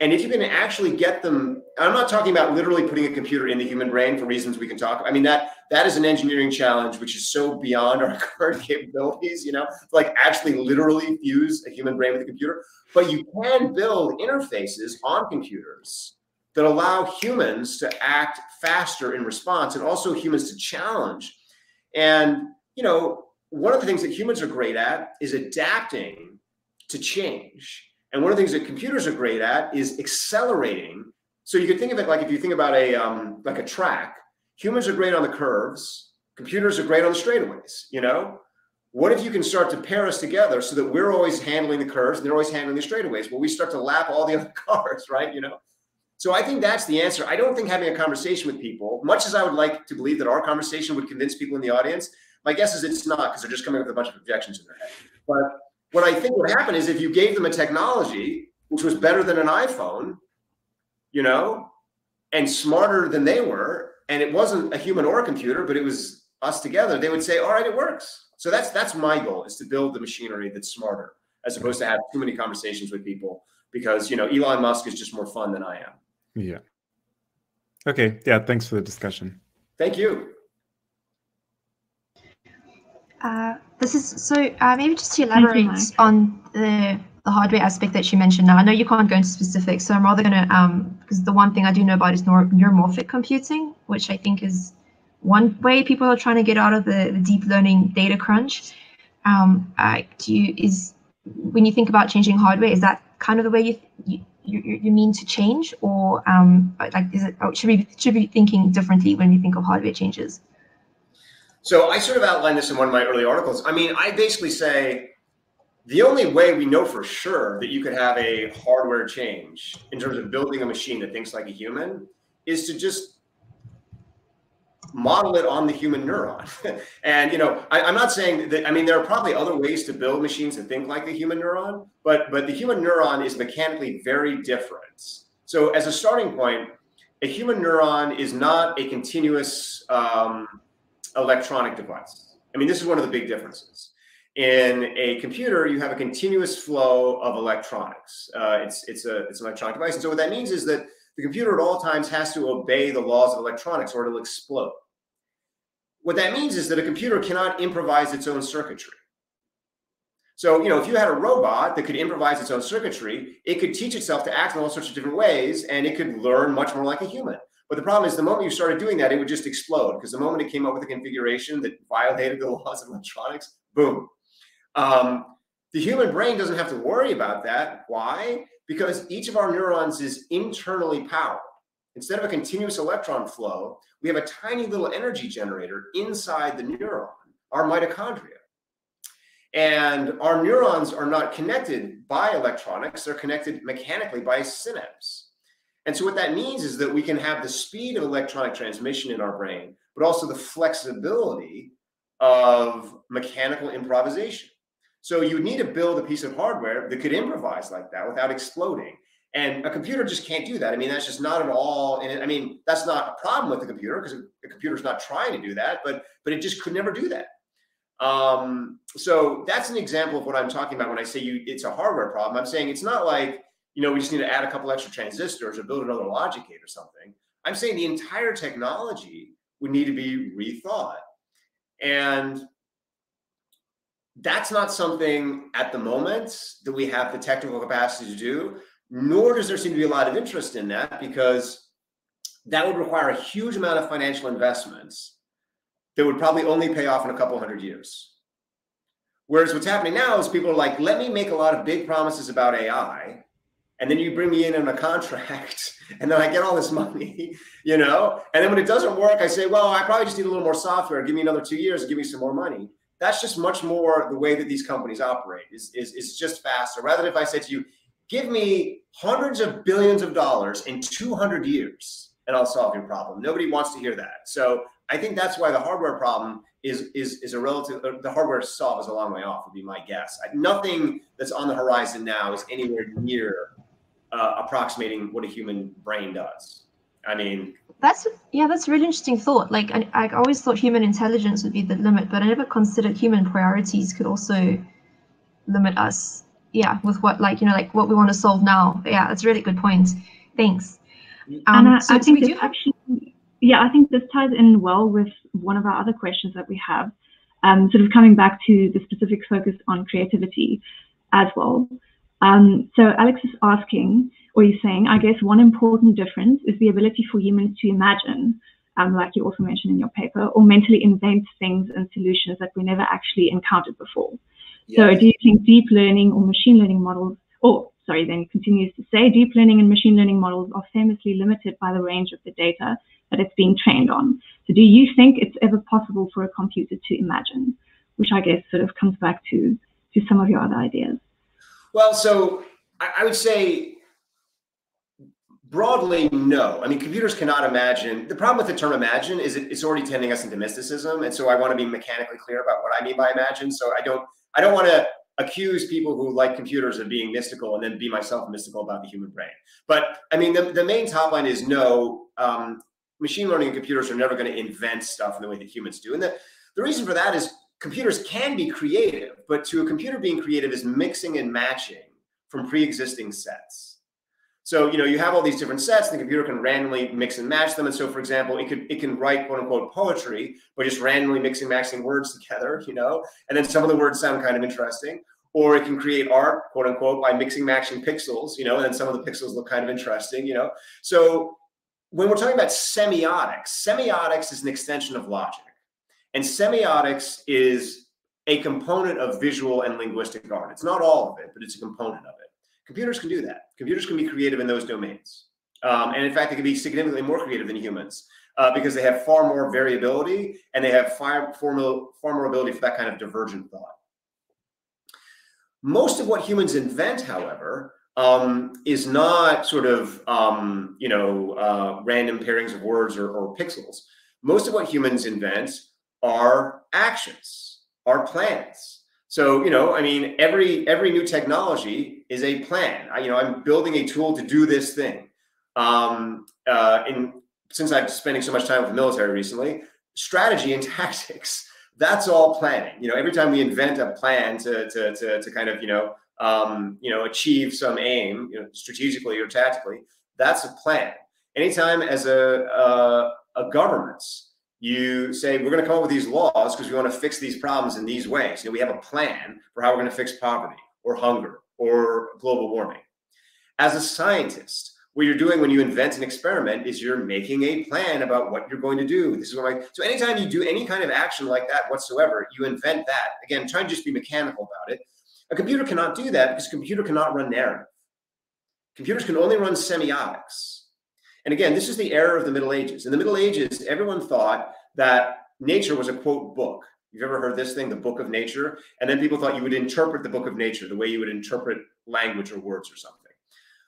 And if you can actually get them, I'm not talking about literally putting a computer in the human brain for reasons we can talk about. I mean, that that is an engineering challenge, which is so beyond our current capabilities, you know, like actually literally fuse a human brain with a computer. But you can build interfaces on computers that allow humans to act faster in response and also humans to challenge. And, you know, one of the things that humans are great at is adapting to change. And one of the things that computers are great at is accelerating. So you could think of it like, if you think about a um, like a track, humans are great on the curves, computers are great on the straightaways, you know? What if you can start to pair us together so that we're always handling the curves and they're always handling the straightaways? Well, we start to lap all the other cars, right, you know? So I think that's the answer. I don't think having a conversation with people, much as I would like to believe that our conversation would convince people in the audience, my guess is it's not, because they're just coming up with a bunch of objections in their head. But what I think would happen is if you gave them a technology which was better than an iPhone, you know, and smarter than they were, and it wasn't a human or a computer, but it was us together, they would say, all right, it works. So that's that's my goal, is to build the machinery that's smarter, as opposed to have too many conversations with people, because, you know, Elon Musk is just more fun than I am. Yeah. Okay. Yeah. Thanks for the discussion. Thank you. Uh, this is so uh, maybe just to elaborate you, on the, the hardware aspect that you mentioned. Now, I know you can't go into specifics, so I'm rather going to, um, because the one thing I do know about is neuromorphic computing, which I think is one way people are trying to get out of the, the deep learning data crunch. Um, uh, do you, is when you think about changing hardware, is that kind of the way you, you, you, you mean to change, or um, like is it, or should we should we be thinking differently when we think of hardware changes? So I sort of outlined this in one of my early articles. I mean, I basically say the only way we know for sure that you could have a hardware change in terms of building a machine that thinks like a human is to just model it on the human neuron. And, you know, I, I'm not saying that, I mean, there are probably other ways to build machines that think like the human neuron, but, but the human neuron is mechanically very different. So as a starting point, a human neuron is not a continuous, um, electronic device. I mean, this is one of the big differences. In a computer, you have a continuous flow of electronics. Uh, it's, it's, a, it's an electronic device. And so what that means is that the computer at all times has to obey the laws of electronics or it'll explode. What that means is that a computer cannot improvise its own circuitry. So, you know, if you had a robot that could improvise its own circuitry, it could teach itself to act in all sorts of different ways, and it could learn much more like a human. But the problem is the moment you started doing that, it would just explode, because the moment it came up with a configuration that violated the laws of electronics, boom. Um, the human brain doesn't have to worry about that. Why? Because each of our neurons is internally powered. Instead of a continuous electron flow, we have a tiny little energy generator inside the neuron, our mitochondria. And our neurons are not connected by electronics. They're connected mechanically by synapse. And so what that means is that we can have the speed of electronic transmission in our brain, but also the flexibility of mechanical improvisation. So you need to build a piece of hardware that could improvise like that without exploding. And a computer just can't do that. I mean, that's just not at all. And I mean, that's not a problem with the computer, because the computer's not trying to do that, but, but it just could never do that. Um, so that's an example of what I'm talking about when I say you, it's a hardware problem. I'm saying it's not like, you know, we just need to add a couple extra transistors or build another logic gate or something. I'm saying the entire technology would need to be rethought. And that's not something at the moment that we have the technical capacity to do, nor does there seem to be a lot of interest in that, because that would require a huge amount of financial investments that would probably only pay off in a couple hundred years. Whereas what's happening now is people are like, let me make a lot of big promises about A I, and then you bring me in on a contract, and then I get all this money, you know? And then when it doesn't work, I say, well, I probably just need a little more software. Give me another two years, give me some more money. That's just much more the way that these companies operate, is, is, is just faster. Rather than if I said to you, give me hundreds of billions of dollars in two hundred years, and I'll solve your problem. Nobody wants to hear that. So I think that's why the hardware problem is, is, is a relative, the hardware solve is a long way off, would be my guess. I, nothing that's on the horizon now is anywhere near uh, approximating what a human brain does. I mean, that's, yeah, that's a really interesting thought. Like, I, I always thought human intelligence would be the limit, but I never considered human priorities could also limit us. Yeah, with what, like, you know, like what we want to solve now. Yeah, that's a really good point. Thanks. Um, and I, so I think we do have actually, yeah, I think this ties in well with one of our other questions that we have, um, sort of coming back to the specific focus on creativity as well. Um, so Alex is asking, or he's saying, I guess one important difference is the ability for humans to imagine, um, like you also mentioned in your paper, or mentally invent things and solutions that we never actually encountered before. Yes. So do you think deep learning or machine learning models, or sorry, then continues to say, deep learning and machine learning models are famously limited by the range of the data that it's being trained on. So do you think it's ever possible for a computer to imagine? Which I guess sort of comes back to, to some of your other ideas. Well, so I would say broadly, no. I mean, computers cannot imagine. The problem with the term imagine is it, it's already tending us into mysticism. And so I want to be mechanically clear about what I mean by imagine. So I don't, I don't want to accuse people who like computers of being mystical and then be myself mystical about the human brain. But I mean, the, the main top line is no, um, machine learning and computers are never going to invent stuff in the way that humans do. And the, the reason for that is computers can be creative, but to a computer being creative is mixing and matching from pre-existing sets. So, you know, you have all these different sets and the computer can randomly mix and match them. And so, for example, it could it can write quote unquote poetry, but just randomly mixing, matching words together, you know, and then some of the words sound kind of interesting. Or it can create art, quote unquote, by mixing, matching pixels, you know, and then some of the pixels look kind of interesting, you know. So when we're talking about semiotics, semiotics is an extension of logic. And semiotics is a component of visual and linguistic art. It's not all of it, but it's a component of it. Computers can do that. Computers can be creative in those domains. Um, and in fact, they can be significantly more creative than humans uh, because they have far more variability and they have far, far, more, far more ability for that kind of divergent thought. Most of what humans invent, however, um, is not sort of, um, you know, uh, random pairings of words or, or pixels. Most of what humans invent are actions, are plans. So, you know, I mean, every every new technology is a plan. I, you know, I'm building a tool to do this thing. Um, uh, in, since I'm spending so much time with the military recently, strategy and tactics, that's all planning. You know, every time we invent a plan to, to, to, to kind of, you know, um, you know, achieve some aim, you know, strategically or tactically, that's a plan. Anytime as a, a, a government, you say, we're going to come up with these laws because we want to fix these problems in these ways. You know, we have a plan for how we're going to fix poverty or hunger or global warming. As a scientist, what you're doing when you invent an experiment is you're making a plan about what you're going to do. This is what I'm like. So anytime you do any kind of action like that whatsoever, you invent that. Again, try to just be mechanical about it. A computer cannot do that because a computer cannot run narrative. Computers can only run semiotics. And again, this is the error of the Middle Ages. In the Middle Ages, everyone thought that nature was a, quote, book. You've ever heard this thing, the book of nature? And then people thought you would interpret the book of nature the way you would interpret language or words or something.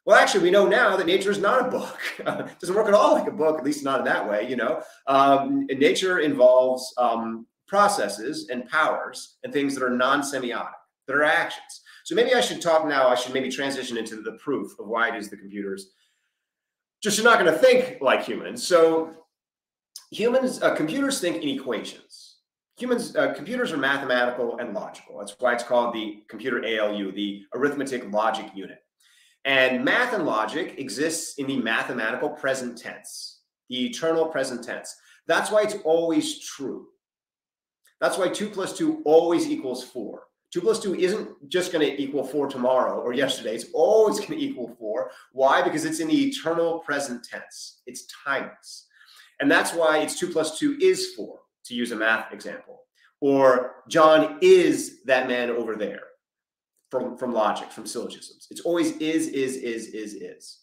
Well, actually, we know now that nature is not a book. It doesn't work at all like a book, at least not in that way, you know. Um, nature involves um, processes and powers and things that are non-semiotic, that are actions. So maybe I should talk now, I should maybe transition into the proof of why it is the computers just you're not going to think like humans. So humans, uh, computers think in equations. Humans, uh, computers are mathematical and logical. That's why it's called the computer A L U, the arithmetic logic unit. And math and logic exists in the mathematical present tense, the eternal present tense. That's why it's always true. That's why two plus two always equals four. Two plus two isn't just going to equal four tomorrow or yesterday. It's always going to equal four. Why? Because it's in the eternal present tense. It's timeless. And that's why it's two plus two is four, to use a math example. or John is that man over there from, from logic, from syllogisms. It's always is, is, is, is, is.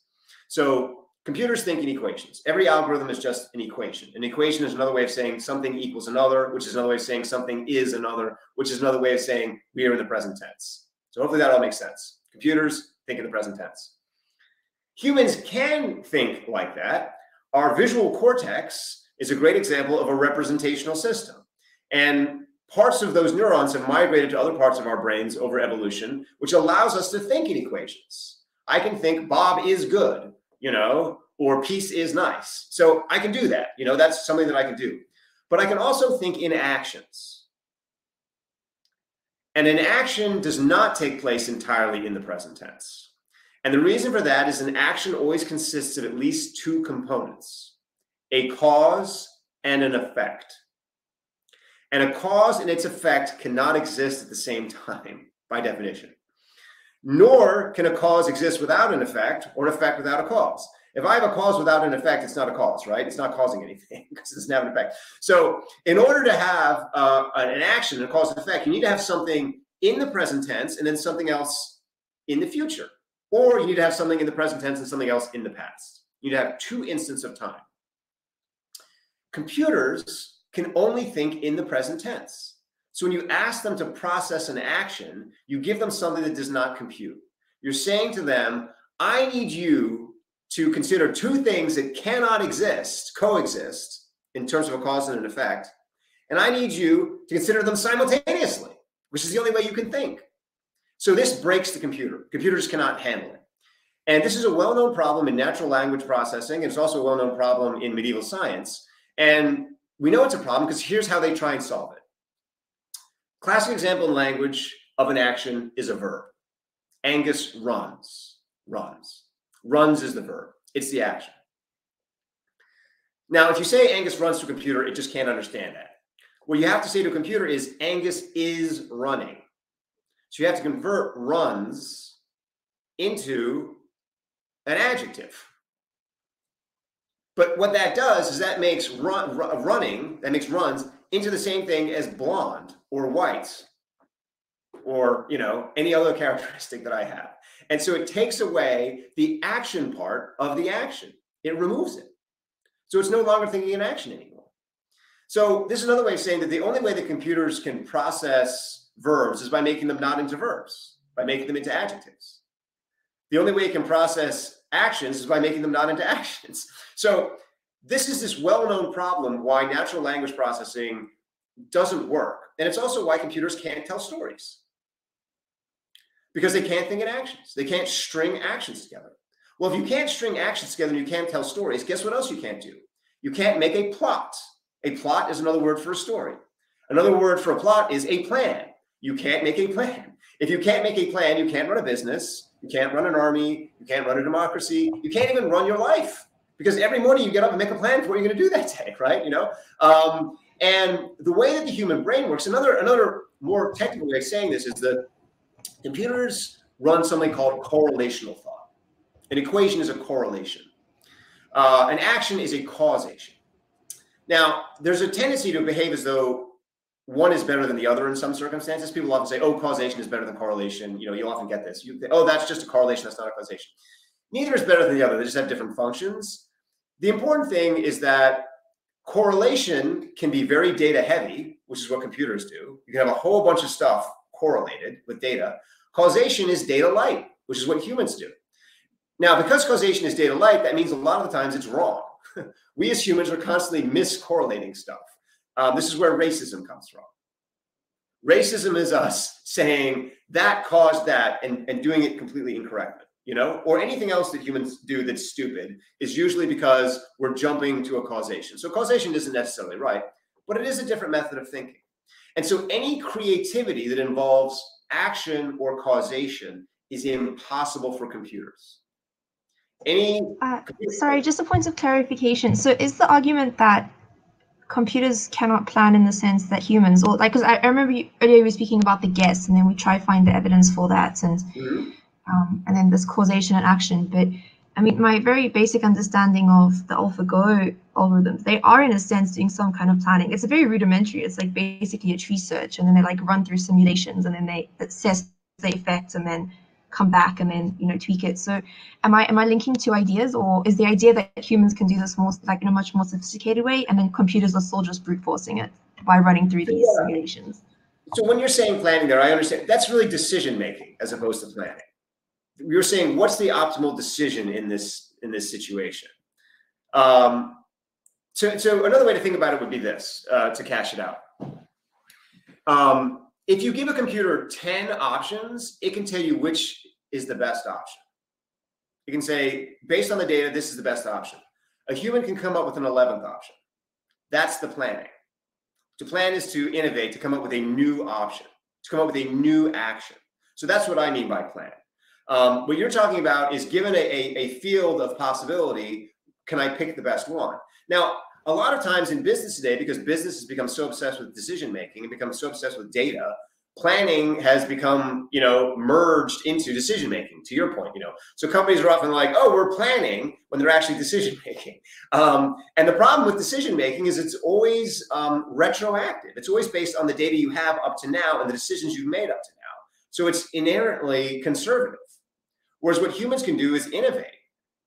So computers think in equations. Every algorithm is just an equation. An equation is another way of saying something equals another, which is another way of saying something is another, which is another way of saying we are in the present tense. So hopefully that all makes sense. Computers think in the present tense. Humans can think like that. Our visual cortex is a great example of a representational system. And parts of those neurons have migrated to other parts of our brains over evolution, which allows us to think in equations. I can think Bob is good, you know, or peace is nice. So I can do that. You know, that's something that I can do. But I can also think in actions. And an action does not take place entirely in the present tense. And the reason for that is an action always consists of at least two components, a cause and an effect. And a cause and its effect cannot exist at the same time, by definition. Nor can a cause exist without an effect, or an effect without a cause. If I have a cause without an effect, it's not a cause, right? It's not causing anything because it doesn't have an effect. So in order to have uh, an action, a cause and effect, you need to have something in the present tense and then something else in the future. Or you need to have something in the present tense and something else in the past. You need to have two instances of time. Computers can only think in the present tense. So when you ask them to process an action, you give them something that does not compute. You're saying to them, I need you to consider two things that cannot exist, coexist, in terms of a cause and an effect, and I need you to consider them simultaneously, which is the only way you can think. So this breaks the computer. Computers cannot handle it. And this is a well-known problem in natural language processing, and it's also a well-known problem in medieval science. And we know it's a problem because here's how they try and solve it. Classic example in language of an action is a verb. Angus runs, runs. Runs is the verb. It's the action. Now, if you say Angus runs to a computer, it just can't understand that. What you have to say to a computer is Angus is running. So you have to convert runs into an adjective. But what that does is that makes run, running, that makes runs into the same thing as blonde or white or, you know, any other characteristic that I have. And so it takes away the action part of the action. It removes it. So it's no longer thinking in action anymore. So this is another way of saying that the only way that computers can process verbs is by making them not into verbs, by making them into adjectives. The only way it can process actions is by making them not into actions. So this is this well-known problem why natural language processing doesn't work. And it's also why computers can't tell stories, because they can't think in actions. They can't string actions together. Well, if you can't string actions together and you can't tell stories, guess what else you can't do? You can't make a plot. A plot is another word for a story. Another word for a plot is a plan. You can't make a plan. If you can't make a plan, you can't run a business. You can't run an army. You can't run a democracy. You can't even run your life. Because every morning you get up and make a plan for what you're going to do that day, right? You know, um, and the way that the human brain works, another another more technical way of saying this is that computers run something called correlational thought. An equation is a correlation. Uh, an action is a causation. Now, there's a tendency to behave as though one is better than the other in some circumstances. People often say, oh, causation is better than correlation. You know, you'll often get this. You, oh, that's just a correlation. That's not a causation. Neither is better than the other. They just have different functions. The important thing is that correlation can be very data heavy, which is what computers do. You can have a whole bunch of stuff correlated with data. Causation is data light, which is what humans do. Now, because causation is data light, that means a lot of the times it's wrong. We as humans are constantly miscorrelating stuff. Um, this is where racism comes from. Racism is us saying that caused that and, and doing it completely incorrectly. You know, or anything else that humans do that's stupid is usually because we're jumping to a causation. So causation isn't necessarily right, but it is a different method of thinking. And so any creativity that involves action or causation is impossible for computers. Any uh, computer sorry, just a point of clarification. So is the argument that computers cannot plan in the sense that humans, or like, because I, I remember you, earlier we were speaking about the guess, and then we try to find the evidence for that, and. Mm-hmm. Um, and then this causation and action, but I mean, my very basic understanding of the AlphaGo algorithms, they are in a sense doing some kind of planning. It's a very rudimentary, it's like basically a tree search, and then they like run through simulations, and then they assess the effects, and then come back, and then, you know, tweak it. So am I am I linking two ideas, or is the idea that humans can do this more like in a much more sophisticated way, and then computers are still just brute forcing it by running through these yeah. simulations? So when you're saying planning there, I understand that's really decision making as opposed to planning. You're saying what's the optimal decision in this in this situation? Um, so, so another way to think about it would be this, uh, to cash it out. Um, If you give a computer ten options, it can tell you which is the best option. It can say, based on the data, this is the best option. A human can come up with an eleventh option. That's the planning. To plan is to innovate, to come up with a new option, to come up with a new action. So that's what I mean by planning. Um, what you're talking about is given a, a, a field of possibility, can I pick the best one? Now, a lot of times in business today, because business has become so obsessed with decision making and become so obsessed with data, planning has become, you know, merged into decision making. To your point, you know, so companies are often like, "Oh, we're planning," when they're actually decision making. Um, and the problem with decision making is it's always um, retroactive. It's always based on the data you have up to now and the decisions you've made up to now. So it's inherently conservative. Whereas what humans can do is innovate.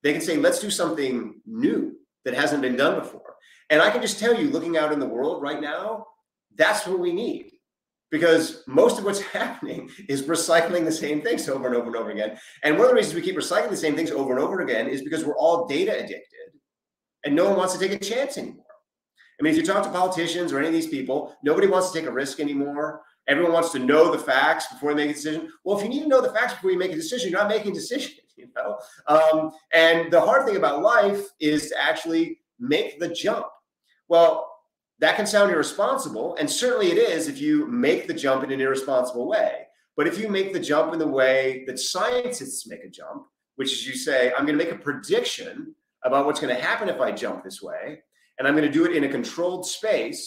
They can say, "Let's do something new that hasn't been done before." And I can just tell you, looking out in the world right now, that's what we need, because most of what's happening is recycling the same things over and over and over again. And one of the reasons we keep recycling the same things over and over again is because we're all data addicted and no one wants to take a chance anymore. I mean, if you talk to politicians or any of these people, nobody wants to take a risk anymore. Everyone wants to know the facts before they make a decision. Well, if you need to know the facts before you make a decision, you're not making a decision, you know? Um, and the hard thing about life is to actually make the jump. Well, that can sound irresponsible, and certainly it is if you make the jump in an irresponsible way. But if you make the jump in the way that scientists make a jump, which is you say, I'm going to make a prediction about what's going to happen if I jump this way, and I'm going to do it in a controlled space,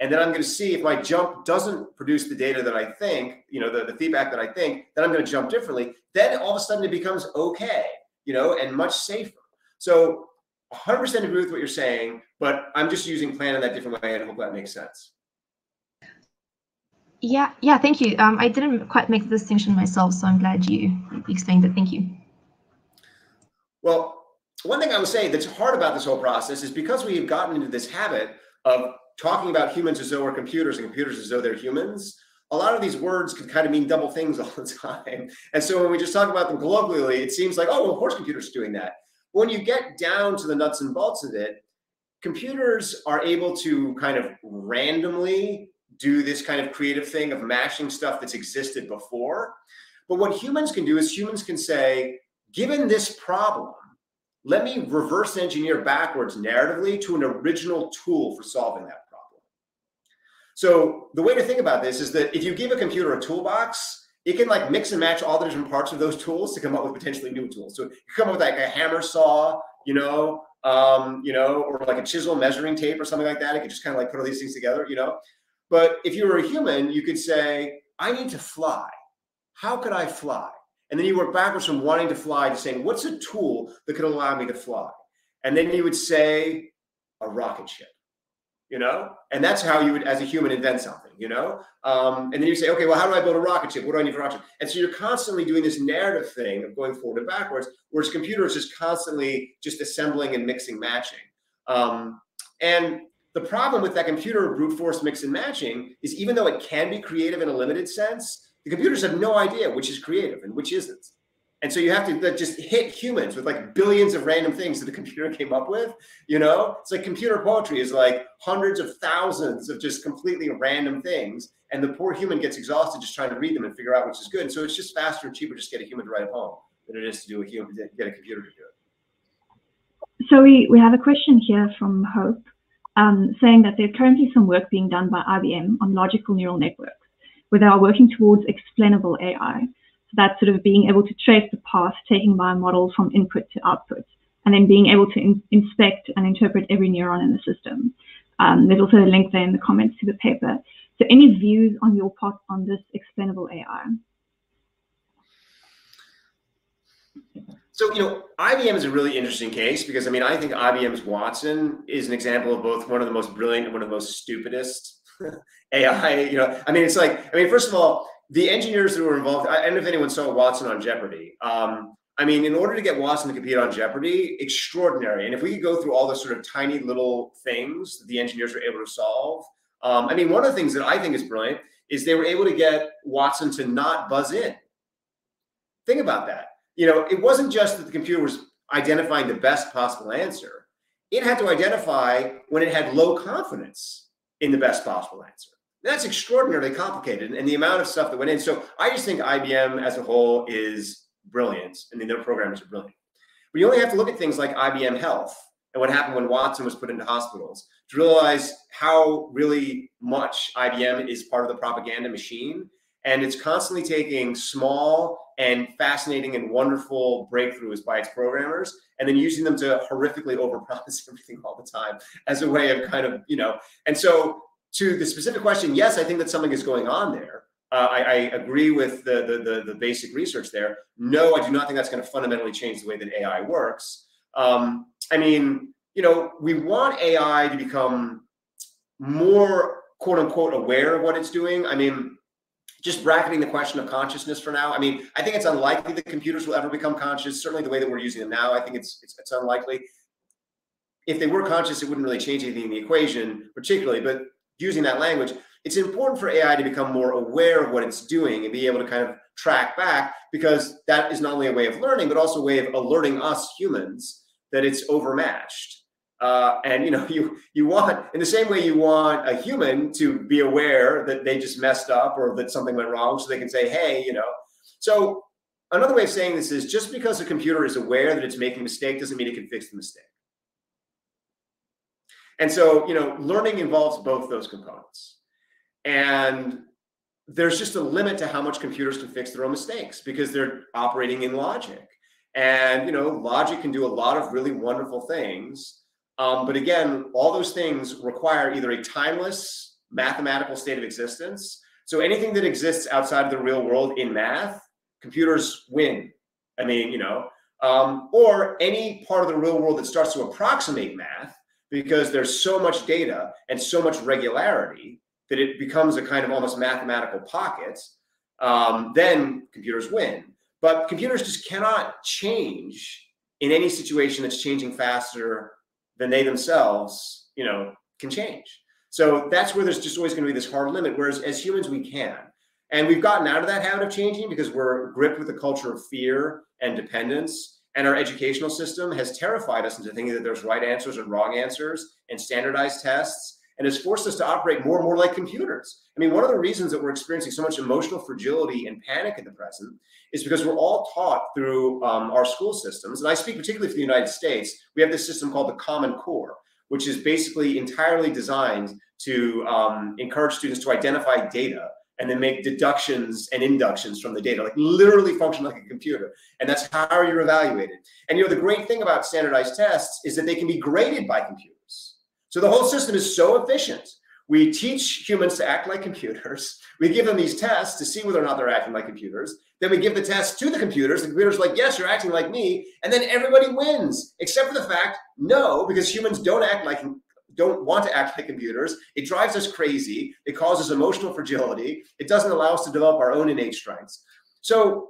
and then I'm going to see if my jump doesn't produce the data that I think, you know, the, the feedback that I think, then I'm going to jump differently. Then all of a sudden it becomes okay, you know, and much safer. So one hundred percent agree with what you're saying, but I'm just using plan in that different way, and I hope that makes sense. Yeah, yeah, thank you. Um, I didn't quite make the distinction myself, so I'm glad you explained it. Thank you. Well, one thing I would say that's hard about this whole process is because we have gotten into this habit of talking about humans as though we're computers and computers as though they're humans, a lot of these words can kind of mean double things all the time. And so when we just talk about them colloquially, it seems like, oh, well, of course computers are doing that. When you get down to the nuts and bolts of it, computers are able to kind of randomly do this kind of creative thing of mashing stuff that's existed before. But what humans can do is humans can say, given this problem, let me reverse engineer backwards narratively to an original tool for solving that problem. So the way to think about this is that if you give a computer a toolbox, it can like mix and match all the different parts of those tools to come up with potentially new tools. So you come up with like a hammer saw, you know, um, you know, or like a chisel, measuring tape, or something like that. It could just kind of like put all these things together, you know. But if you were a human, you could say, I need to fly. How could I fly? And then you work backwards from wanting to fly to saying, what's a tool that could allow me to fly? And then you would say a rocket ship. You know, and that's how you would, as a human, invent something, you know, um, and then you say, okay, well, how do I build a rocket ship? What do I need for a rocket ship? And so you're constantly doing this narrative thing of going forward and backwards, whereas computers just constantly just assembling and mixing, matching. Um, and the problem with that computer brute force mix and matching is even though it can be creative in a limited sense, the computers have no idea which is creative and which isn't. And so you have to just hit humans with like billions of random things that the computer came up with, you know? It's like computer poetry is like hundreds of thousands of just completely random things. And the poor human gets exhausted just trying to read them and figure out which is good. And so it's just faster and cheaper just to get a human to write a poem than it is to do a human, to get a computer to do it. So we, we have a question here from Hope um, saying that there's currently some work being done by I B M on logical neural networks, where they are working towards explainable A I. That sort of being able to trace the path taken by a model from input to output, and then being able to in inspect and interpret every neuron in the system. Um, there's also a link there in the comments to the paper. So any views on your part on this explainable A I? So, you know, I B M is a really interesting case because, I mean, I think I B M's Watson is an example of both one of the most brilliant and one of the most stupidest A I, you know, I mean, it's like, I mean, first of all, the engineers that were involved, I don't know if anyone saw Watson on Jeopardy. Um, I mean, in order to get Watson to compete on Jeopardy, extraordinary. And if we could go through all the sort of tiny little things that the engineers were able to solve, um, I mean, one of the things that I think is brilliant is they were able to get Watson to not buzz in. Think about that. You know, it wasn't just that the computer was identifying the best possible answer. It had to identify when it had low confidence in the best possible answer. That's extraordinarily complicated, and the amount of stuff that went in. So I just think I B M as a whole is brilliant. I mean, their programs are brilliant. But you only have to look at things like I B M Health and what happened when Watson was put into hospitals to realize how really much I B M is part of the propaganda machine. And it's constantly taking small and fascinating and wonderful breakthroughs by its programmers and then using them to horrifically overpromise everything all the time as a way of kind of, you know. And so to the specific question, yes, I think that something is going on there. Uh, I, I agree with the, the, the, the basic research there. No, I do not think that's going to fundamentally change the way that A I works. Um, I mean, you know, we want A I to become more, quote unquote, aware of what it's doing. I mean, just bracketing the question of consciousness for now. I mean, I think it's unlikely that computers will ever become conscious. Certainly the way that we're using them now, I think it's, it's, it's unlikely. If they were conscious, it wouldn't really change anything in the equation particularly, but using that language, it's important for A I to become more aware of what it's doing and be able to kind of track back, because that is not only a way of learning, but also a way of alerting us humans that it's overmatched. Uh, and you know, you you want, in the same way you want a human to be aware that they just messed up or that something went wrong so they can say, hey, you know. So another way of saying this is just because a computer is aware that it's making a mistake doesn't mean it can fix the mistake. And so, you know, learning involves both those components. And there's just a limit to how much computers can fix their own mistakes because they're operating in logic. And, you know, logic can do a lot of really wonderful things. Um, but again, all those things require either a timeless mathematical state of existence. So anything that exists outside of the real world in math, computers win. I mean, you know, um, or any part of the real world that starts to approximate math because there's so much data and so much regularity that it becomes a kind of almost mathematical pocket, um, then computers win. But computers just cannot change in any situation that's changing faster than they themselves, you know, can change. So that's where there's just always gonna be this hard limit, whereas as humans, we can. And we've gotten out of that habit of changing because we're gripped with a culture of fear and dependence, and our educational system has terrified us into thinking that there's right answers and wrong answers and standardized tests, and has forced us to operate more and more like computers. I mean, one of the reasons that we're experiencing so much emotional fragility and panic at the present is because we're all taught through um, our school systems, and I speak particularly for the United States, we have this system called the Common Core, which is basically entirely designed to um, encourage students to identify data and then make deductions and inductions from the data, like literally function like a computer. And that's how you're evaluated. And you know, the great thing about standardized tests is that they can be graded by computers. So the whole system is so efficient. We teach humans to act like computers. We give them these tests to see whether or not they're acting like computers. Then we give the tests to the computers. The computers are like, yes, you're acting like me. And then everybody wins, except for the fact, no, because humans don't act like, don't want to act like computers. It drives us crazy. It causes emotional fragility. It doesn't allow us to develop our own innate strengths. So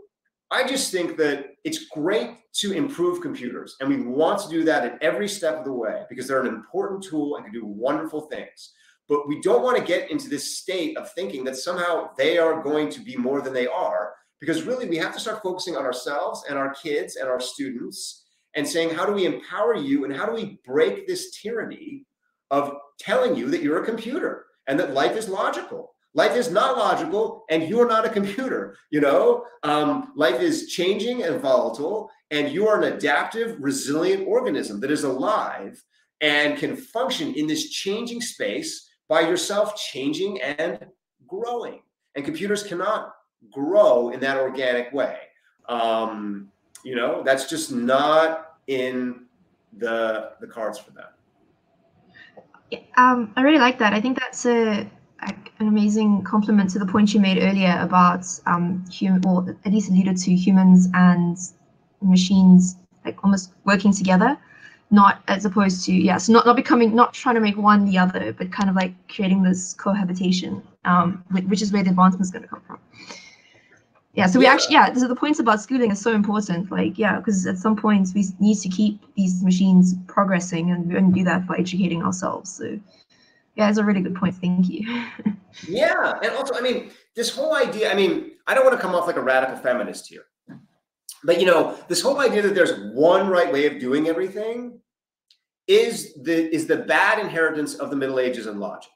I just think that it's great to improve computers, and we want to do that at every step of the way because they're an important tool and can do wonderful things. But we don't want to get into this state of thinking that somehow they are going to be more than they are, because really we have to start focusing on ourselves and our kids and our students and saying, how do we empower you and how do we break this tyranny of telling you that you're a computer and that life is logical? Life is not logical, and you are not a computer, you know? Um, life is changing and volatile, and you are an adaptive, resilient organism that is alive and can function in this changing space by yourself changing and growing. And computers cannot grow in that organic way. Um, you know, that's just not in the, the cards for them. Yeah, um, I really like that. I think that's a... an amazing compliment to the point you made earlier about um, human, or at least alluded to humans and machines like almost working together, not as opposed to, yeah, so not, not becoming, not trying to make one the other, but kind of like creating this cohabitation, um, which is where the advancement is going to come from. Yeah, so we actually, yeah, so the points about schooling is so important, like, yeah, because at some points we need to keep these machines progressing, and we don't do that by educating ourselves. So, yeah, it's a really good point. Thank you. Yeah, and also, I mean, this whole idea, I mean, I don't want to come off like a radical feminist here, but, you know, this whole idea that there's one right way of doing everything is the, is the bad inheritance of the Middle Ages and logic.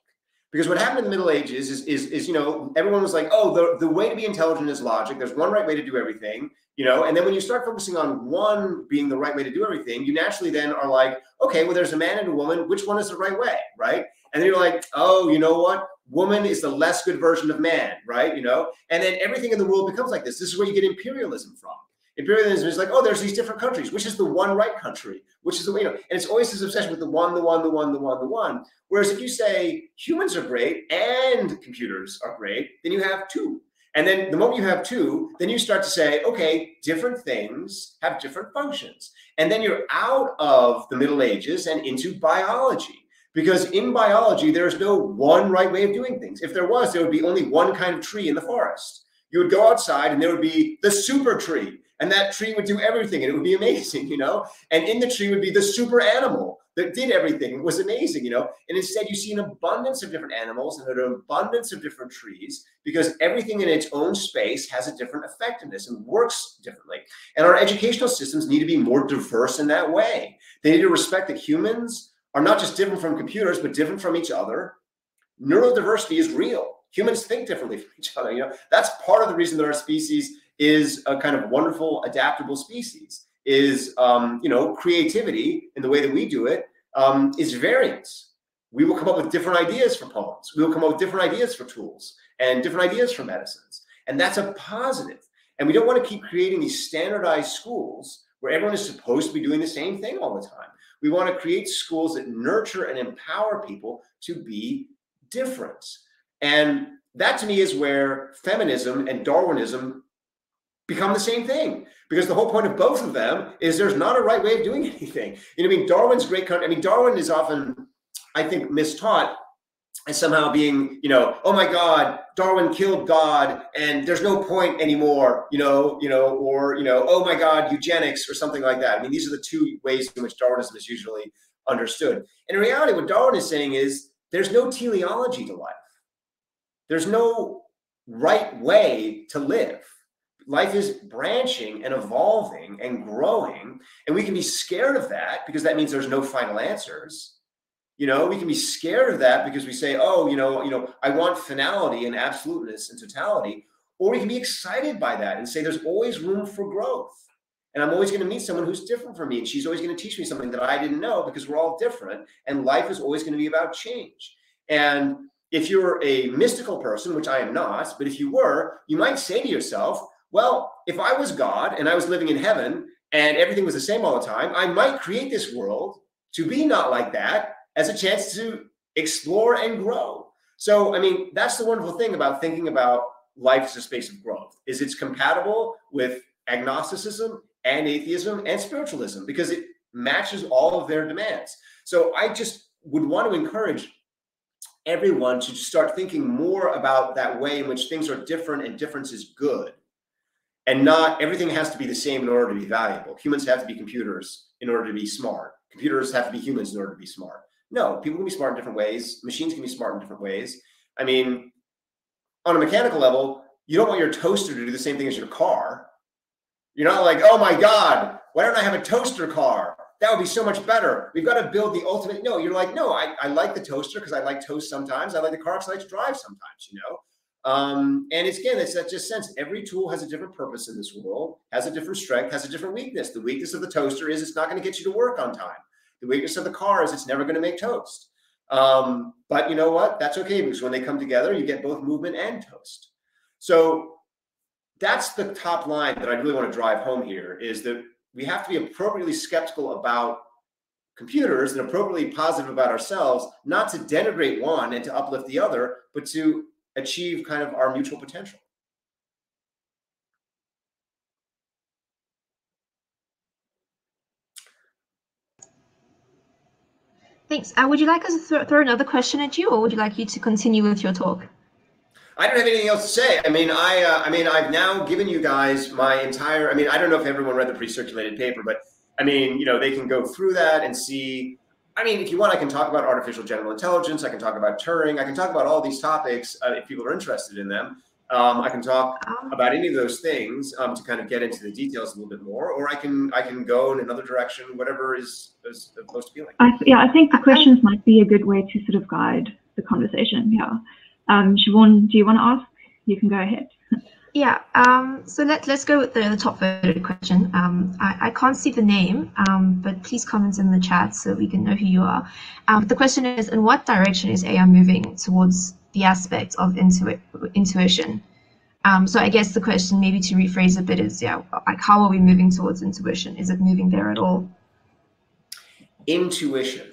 Because what happened in the Middle Ages is, is, is you know, everyone was like, oh, the, the way to be intelligent is logic. There's one right way to do everything, you know. And then when you start focusing on one being the right way to do everything, you naturally then are like, okay, well, there's a man and a woman. Which one is the right way, right? And then you're like, oh, you know what? Woman is the less good version of man, right? You know, and then everything in the world becomes like this. This is where you get imperialism from. Imperialism is like, oh, there's these different countries. Which is the one right country? Which is the way, you know, and it's always this obsession with the one, the one, the one, the one, the one. Whereas if you say humans are great and computers are great, then you have two. And then the moment you have two, then you start to say, okay, different things have different functions. And then you're out of the Middle Ages and into biology. Because in biology, there's no one right way of doing things. If there was, there would be only one kind of tree in the forest. You would go outside and there would be the super tree. And that tree would do everything, and it would be amazing, you know? And in the tree would be the super animal that did everything. It was amazing, you know? And instead, you see an abundance of different animals and an abundance of different trees, because everything in its own space has a different effectiveness and works differently. And our educational systems need to be more diverse in that way. They need to respect that humans are not just different from computers, but different from each other. Neurodiversity is real. Humans think differently from each other, you know? That's part of the reason that our species is a kind of wonderful, adaptable species, is, um, you know, creativity in the way that we do it, um, is variance. We will come up with different ideas for poems. We will come up with different ideas for tools and different ideas for medicines. And that's a positive. And we don't want to keep creating these standardized schools where everyone is supposed to be doing the same thing all the time. We want to create schools that nurture and empower people to be different. And that to me is where feminism and Darwinism become the same thing, because the whole point of both of them is there's not a right way of doing anything. You know, I mean, Darwin's great country. I mean, Darwin is often, I think, mistaught as somehow being, you know, oh my God, Darwin killed God, and there's no point anymore, you know, you know, or you know, oh my God, eugenics or something like that. I mean, these are the two ways in which Darwinism is usually understood. In reality, what Darwin is saying is there's no teleology to life. There's no right way to live. Life is branching and evolving and growing, and we can be scared of that because that means there's no final answers. You know, we can be scared of that because we say, oh, you know, you know, I want finality and absoluteness and totality, or we can be excited by that and say there's always room for growth. And I'm always going to meet someone who's different from me, and she's always going to teach me something that I didn't know, because we're all different, and life is always going to be about change. And if you're a mystical person, which I am not, but if you were, you might say to yourself, well, if I was God and I was living in heaven and everything was the same all the time, I might create this world to be not like that as a chance to explore and grow. So, I mean, that's the wonderful thing about thinking about life as a space of growth, is it's compatible with agnosticism and atheism and spiritualism, because it matches all of their demands. So I just would want to encourage everyone to start thinking more about that way in which things are different and difference is good. And not everything has to be the same in order to be valuable. Humans have to be computers in order to be smart. Computers have to be humans in order to be smart. No, people can be smart in different ways. Machines can be smart in different ways. I mean, on a mechanical level, you don't want your toaster to do the same thing as your car. You're not like, oh my God, why don't I have a toaster car? That would be so much better. We've got to build the ultimate. No, you're like, no, I, I like the toaster because I like toast sometimes. I like the car because I like to drive sometimes, you know? Um, and it's again, it's that just sense. Every tool has a different purpose in this world, has a different strength, has a different weakness. The weakness of the toaster is it's not going to get you to work on time. The weakness of the car is it's never going to make toast. Um, but you know what? That's okay, because when they come together, you get both movement and toast. So that's the top line that I really want to drive home here, is that we have to be appropriately skeptical about computers and appropriately positive about ourselves, not to denigrate one and to uplift the other, but to achieve kind of our mutual potential. Thanks. Uh, would you like us to th throw another question at you, or would you like you to continue with your talk? I don't have anything else to say. I mean, I, uh, I mean, I've now given you guys my entire, I mean, I don't know if everyone read the pre-circulated paper, but I mean, you know, they can go through that and see. I mean, if you want, I can talk about artificial general intelligence. I can talk about Turing. I can talk about all these topics uh, if people are interested in them. Um, I can talk about any of those things um, to kind of get into the details a little bit more, or I can I can go in another direction, whatever is, is most appealing. I, yeah, I think the questions might be a good way to sort of guide the conversation. Yeah. Um, Siobhan, do you want to ask? You can go ahead. Yeah, um, so let, let's go with the, the top voted question. Um, I, I can't see the name, um, but please comment in the chat so we can know who you are. Um, the question is, in what direction is A I moving towards the aspect of intu intuition? Um, so I guess the question, maybe to rephrase a bit, is, yeah, like, how are we moving towards intuition? Is it moving there at all? Intuition.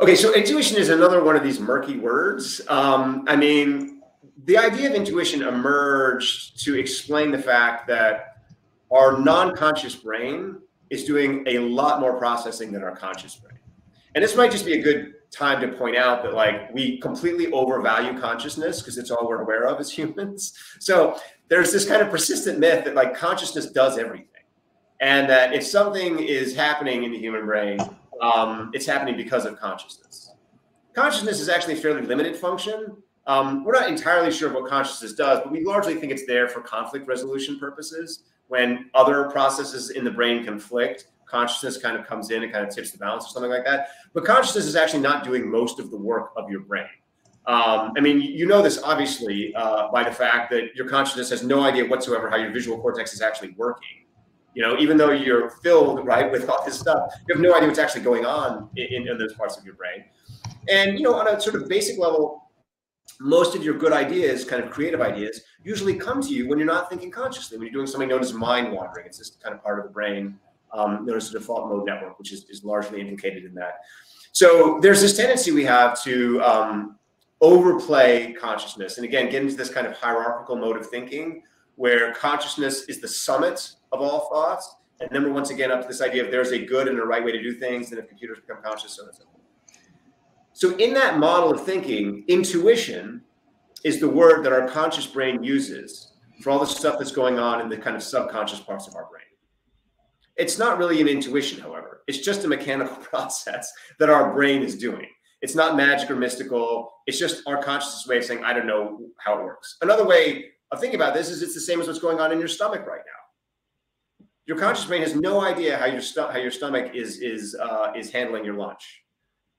Okay, so intuition is another one of these murky words. Um, I mean, the idea of intuition emerged to explain the fact that our non-conscious brain is doing a lot more processing than our conscious brain. And this might just be a good time to point out that, like, we completely overvalue consciousness because it's all we're aware of as humans. So there's this kind of persistent myth that, like, consciousness does everything. And that if something is happening in the human brain, Um, it's happening because of consciousness. Consciousness is actually a fairly limited function. Um, we're not entirely sure what consciousness does, but we largely think it's there for conflict resolution purposes. When other processes in the brain conflict, consciousness kind of comes in and kind of tips the balance or something like that. But consciousness is actually not doing most of the work of your brain. Um, I mean, you know this obviously uh, by the fact that your consciousness has no idea whatsoever how your visual cortex is actually working. You know, even though you're filled, right, with all this stuff, you have no idea what's actually going on in, in those parts of your brain. And, you know, on a sort of basic level, most of your good ideas, kind of creative ideas, usually come to you when you're not thinking consciously, when you're doing something known as mind wandering. It's this kind of part of the brain um, known as the default mode network, which is, is largely implicated in that. So there's this tendency we have to um, overplay consciousness. And again, get into this kind of hierarchical mode of thinking where consciousness is the summit of all thoughts, and then we're once again up to this idea of there's a good and a right way to do things, and if computers become conscious, so on and so forth. So in that model of thinking, intuition is the word that our conscious brain uses for all the stuff that's going on in the kind of subconscious parts of our brain. It's not really an intuition, however. It's just a mechanical process that our brain is doing. It's not magic or mystical. It's just our conscious way of saying, I don't know how it works. Another way of thinking about this is it's the same as what's going on in your stomach right now. Your conscious brain has no idea how your, how your stomach is, is, uh, is handling your lunch.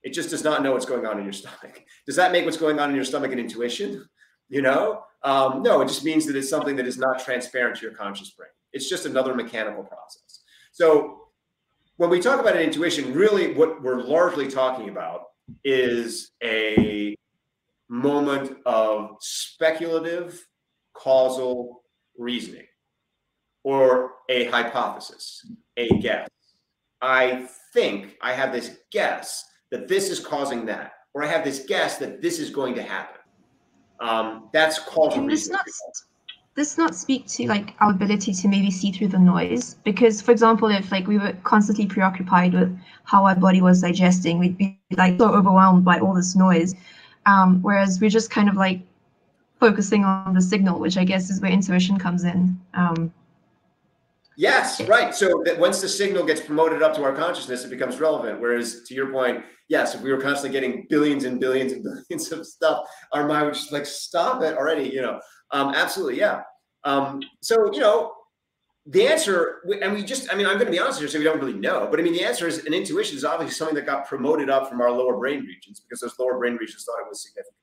It just does not know what's going on in your stomach. Does that make what's going on in your stomach an intuition? You know? Um, no, it just means that it's something that is not transparent to your conscious brain. It's just another mechanical process. So when we talk about an intuition, really what we're largely talking about is a moment of speculative, causal reasoning, or a hypothesis, a guess. I think I have this guess that this is causing that, or I have this guess that this is going to happen. Um, that's causal reasoning. This not speak to, like, our ability to maybe see through the noise, because, for example, if, like, we were constantly preoccupied with how our body was digesting, we'd be, like, so overwhelmed by all this noise. Um, whereas we're just kind of, like, focusing on the signal, which I guess is where intuition comes in. Um, Yes, right. So that once the signal gets promoted up to our consciousness, it becomes relevant. Whereas, to your point, yes, if we were constantly getting billions and billions and billions of stuff, our mind would just, like, stop it already, you know. Um, absolutely, yeah. Um, so, you know, the answer, and we just, I mean, I'm going to be honest here, so we don't really know. But I mean, the answer is an intuition is obviously something that got promoted up from our lower brain regions because those lower brain regions thought it was significant.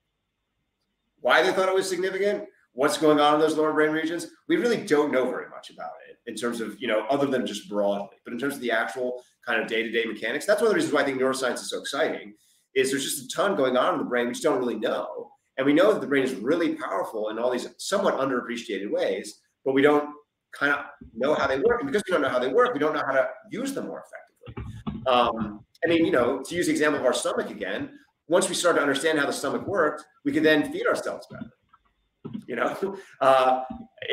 Why they thought it was significant? What's going on in those lower brain regions? We really don't know very much about it in terms of, you know, other than just broadly, but in terms of the actual kind of day-to-day mechanics. That's one of the reasons why I think neuroscience is so exciting, is there's just a ton going on in the brain we just don't really know. And we know that the brain is really powerful in all these somewhat underappreciated ways, but we don't kind of know how they work. And because we don't know how they work, we don't know how to use them more effectively. Um, I mean, you know, to use the example of our stomach again, once we start to understand how the stomach worked, we can then feed ourselves better. You know, uh,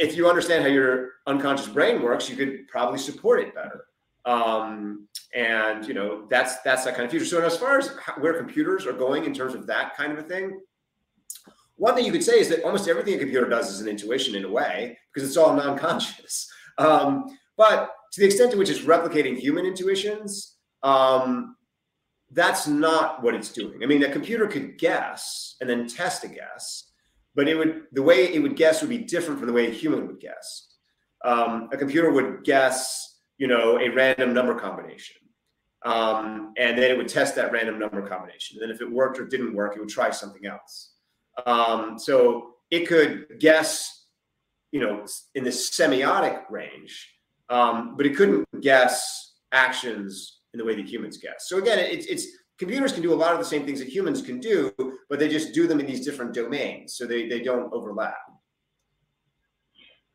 if you understand how your unconscious brain works, you could probably support it better. Um, And, you know, that's, that's that kind of future. So as far as where computers are going in terms of that kind of a thing, one thing you could say is that almost everything a computer does is an intuition in a way, because it's all non-conscious. Um, but to the extent to which it's replicating human intuitions, um, that's not what it's doing. I mean, a computer could guess and then test a guess, but it would, the way it would guess would be different from the way a human would guess. Um, a computer would guess, you know, a random number combination. Um, and then it would test that random number combination. And then if it worked or didn't work, it would try something else. Um, so it could guess, you know, in this semiotic range, um, but it couldn't guess actions in the way that humans guess. So again, it's, it's computers can do a lot of the same things that humans can do, but they just do them in these different domains. So they, they don't overlap.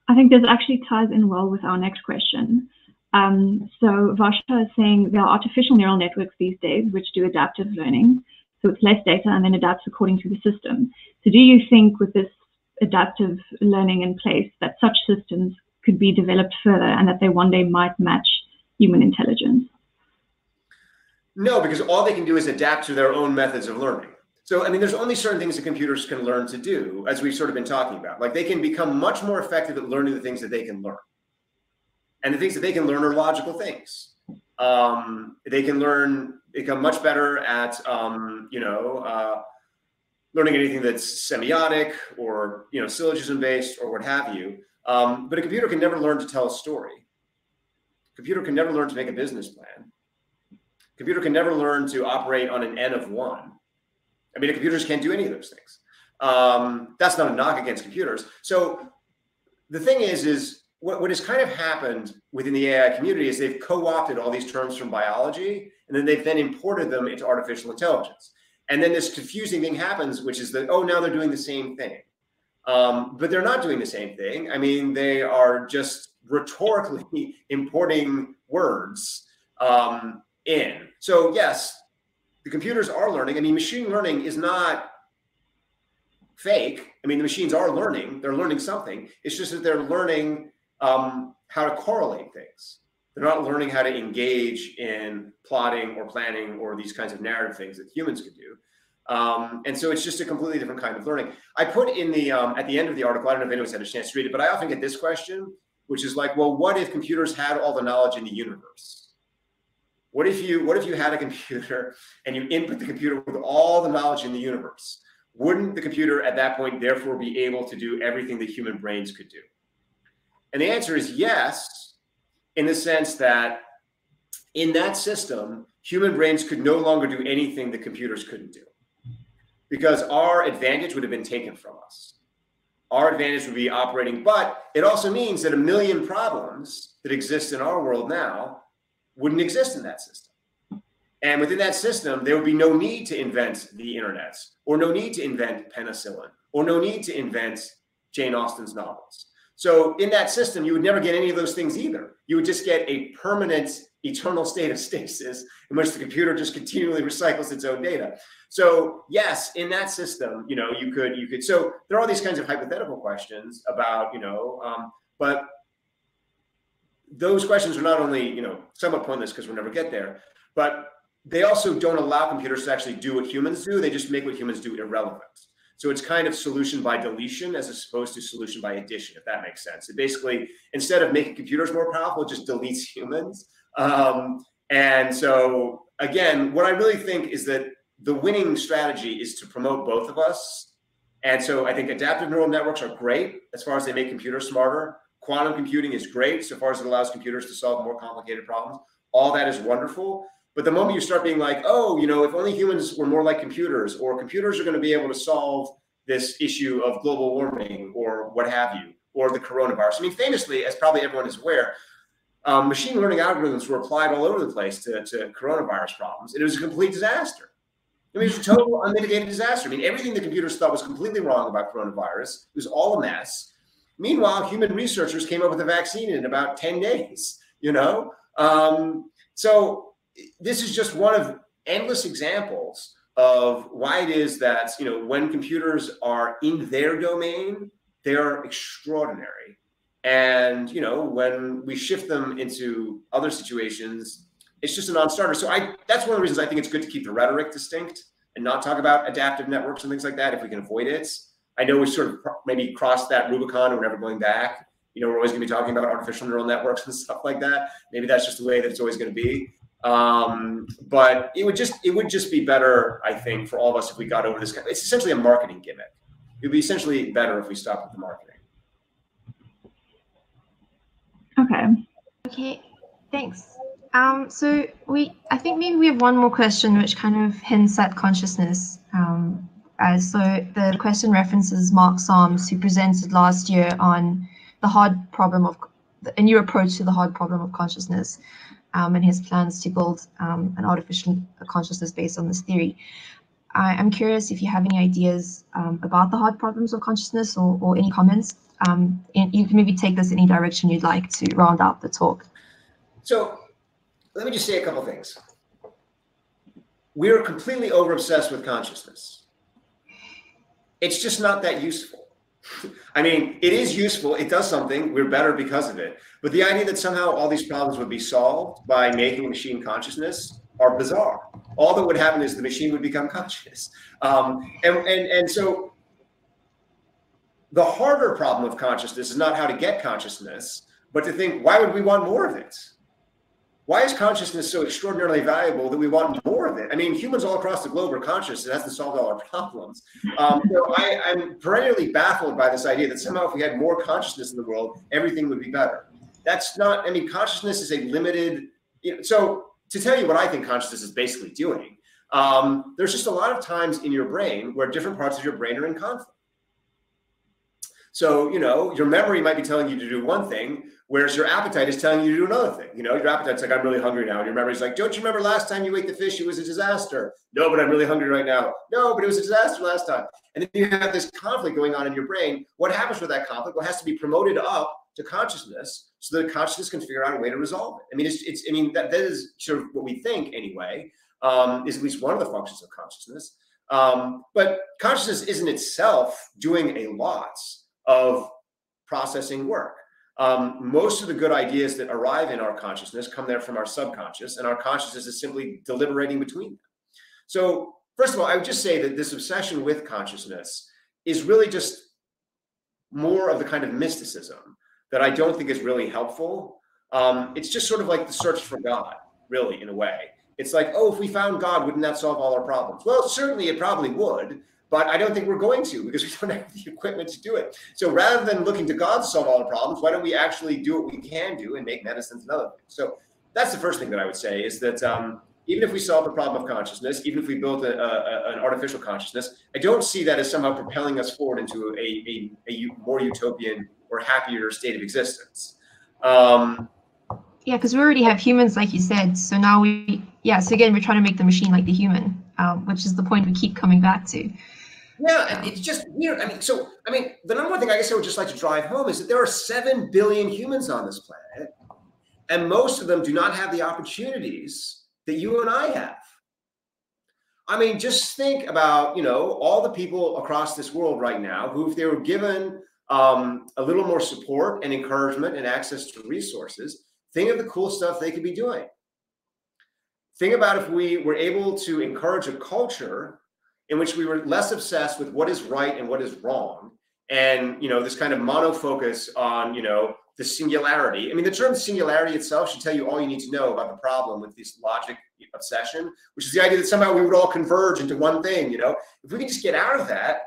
I think this actually ties in well with our next question. Um, so Vasha is saying there are artificial neural networks these days which do adaptive learning. So it's less data and then adapts according to the system. So do you think with this adaptive learning in place that such systems could be developed further and that they one day might match human intelligence? No, because all they can do is adapt to their own methods of learning. So, I mean, there's only certain things that computers can learn to do, as we've sort of been talking about. Like, they can become much more effective at learning the things that they can learn. And the things that they can learn are logical things. Um, they can learn, become much better at, um, you know, uh, learning anything that's semiotic or, you know, syllogism based or what have you. Um, but a computer can never learn to tell a story. A computer can never learn to make a business plan. A computer can never learn to operate on an N of one. I mean, computers can't do any of those things. Um, that's not a knock against computers. So the thing is, is, What, what has kind of happened within the A I community is they've co-opted all these terms from biology, and then they've then imported them into artificial intelligence. And then this confusing thing happens, which is that, oh, now they're doing the same thing. Um, but they're not doing the same thing. I mean, they are just rhetorically importing words um, in. So yes, the computers are learning. I mean, machine learning is not fake. I mean, the machines are learning. They're learning something. It's just that they're learning Um, how to correlate things. They're not learning how to engage in plotting or planning or these kinds of narrative things that humans can do. Um, and so it's just a completely different kind of learning. I put in the, um, at the end of the article, I don't know if anyone's had a chance to read it, but I often get this question, which is like, well, what if computers had all the knowledge in the universe? What if you, what if you had a computer and you input the computer with all the knowledge in the universe? Wouldn't the computer at that point therefore be able to do everything that human brains could do? And the answer is yes, in the sense that in that system, human brains could no longer do anything that computers couldn't do, because our advantage would have been taken from us. Our advantage would be operating, but it also means that a million problems that exist in our world now wouldn't exist in that system. And within that system, there would be no need to invent the internet, or no need to invent penicillin, or no need to invent Jane Austen's novels. So in that system, you would never get any of those things either. You would just get a permanent, eternal state of stasis in which the computer just continually recycles its own data. So yes, in that system, you know, you could, you could. So there are all these kinds of hypothetical questions about, you know, um, but those questions are not only, you know, somewhat pointless because we'll never get there, but they also don't allow computers to actually do what humans do. They just make what humans do irrelevant. So it's kind of solution by deletion as opposed to solution by addition, if that makes sense. It basically, instead of making computers more powerful, it just deletes humans. Um, and so again, what I really think is that the winning strategy is to promote both of us. And so I think adaptive neural networks are great as far as they make computers smarter. Quantum computing is great so far as it allows computers to solve more complicated problems. All that is wonderful. But the moment you start being like, oh, you know, if only humans were more like computers, or computers are going to be able to solve this issue of global warming or what have you, or the coronavirus. I mean, famously, as probably everyone is aware, um, machine learning algorithms were applied all over the place to, to coronavirus problems. And it was a complete disaster. I mean, it was a total unmitigated disaster. I mean, everything the computers thought was completely wrong about coronavirus. It was all a mess. Meanwhile, human researchers came up with a vaccine in about ten days, you know? Um, so... This is just one of endless examples of why it is that, you know, when computers are in their domain, they are extraordinary. And, you know, when we shift them into other situations, it's just a non-starter. So I, that's one of the reasons I think it's good to keep the rhetoric distinct and not talk about adaptive networks and things like that if we can avoid it. I know we sort of maybe crossed that Rubicon and we're never going back. You know, we're always going to be talking about artificial neural networks and stuff like that. Maybe that's just the way that it's always going to be. Um, but it would just it would just be better, I think, for all of us if we got over this. It's essentially a marketing gimmick. It would be essentially better if we stopped with the marketing. Okay. Okay. Thanks. Um, so we, I think maybe we have one more question, which kind of hints at consciousness. Um, uh, so the question references Mark Solms, who presented last year on the hard problem of a new approach to the hard problem of consciousness, um, and his plans to build um, an artificial consciousness based on this theory. I, I'm curious if you have any ideas um, about the hard problems of consciousness, or, or any comments. Um, and you can maybe take this any direction you'd like to round out the talk. So let me just say a couple things. We are completely over-obsessed with consciousness. It's just not that useful. I mean, it is useful. It does something. We're better because of it. But the idea that somehow all these problems would be solved by making a machine consciousness are bizarre. All that would happen is the machine would become conscious. Um, and, and, and so the harder problem of consciousness is not how to get consciousness, but to think, why would we want more of it? Why is consciousness so extraordinarily valuable that we want more of it? I mean, humans all across the globe are conscious, and that's to solve all our problems. Um, so I, I'm perennially baffled by this idea that somehow if we had more consciousness in the world, everything would be better. That's not, I mean, consciousness is a limited, you know, so to tell you what I think consciousness is basically doing, um, there's just a lot of times in your brain where different parts of your brain are in conflict. So, you know, your memory might be telling you to do one thing, whereas your appetite is telling you to do another thing. You know, your appetite's like, I'm really hungry now. And your memory's like, don't you remember last time you ate the fish? It was a disaster. No, but I'm really hungry right now. No, but it was a disaster last time. And then you have this conflict going on in your brain. What happens with that conflict? Well, it has to be promoted up to consciousness so that consciousness can figure out a way to resolve it. I mean, it's, it's I mean, that, that is sort of what we think anyway, um, is at least one of the functions of consciousness. Um, but consciousness isn't itself doing a lot of processing work. Um, most of the good ideas that arrive in our consciousness come there from our subconscious, and our consciousness is simply deliberating between them. So first of all, I would just say that this obsession with consciousness is really just more of the kind of mysticism that I don't think is really helpful. Um, it's just sort of like the search for God, really, in a way. It's like, oh, if we found God, wouldn't that solve all our problems? Well, certainly it probably would, but I don't think we're going to, because we don't have the equipment to do it. So rather than looking to God to solve all the problems, why don't we actually do what we can do and make medicines and other things? So that's the first thing that I would say, is that um, even if we solve the problem of consciousness, even if we build a, a, an artificial consciousness, I don't see that as somehow propelling us forward into a, a, a more utopian or happier state of existence. Um, yeah, because we already have humans, like you said. So now we, yeah, so again, we're trying to make the machine like the human, um, which is the point we keep coming back to. Yeah, it's just weird. I mean, so, I mean, the number one thing I guess I would just like to drive home is that there are seven billion humans on this planet, and most of them do not have the opportunities that you and I have. I mean, just think about, you know, all the people across this world right now who, if they were given um, a little more support and encouragement and access to resources, think of the cool stuff they could be doing. Think about if we were able to encourage a culture in which we were less obsessed with what is right and what is wrong, and, you know, this kind of monofocus on, you know, the singularity. I mean, the term singularity itself should tell you all you need to know about the problem with this logic obsession, which is the idea that somehow we would all converge into one thing, you know? If we can just get out of that,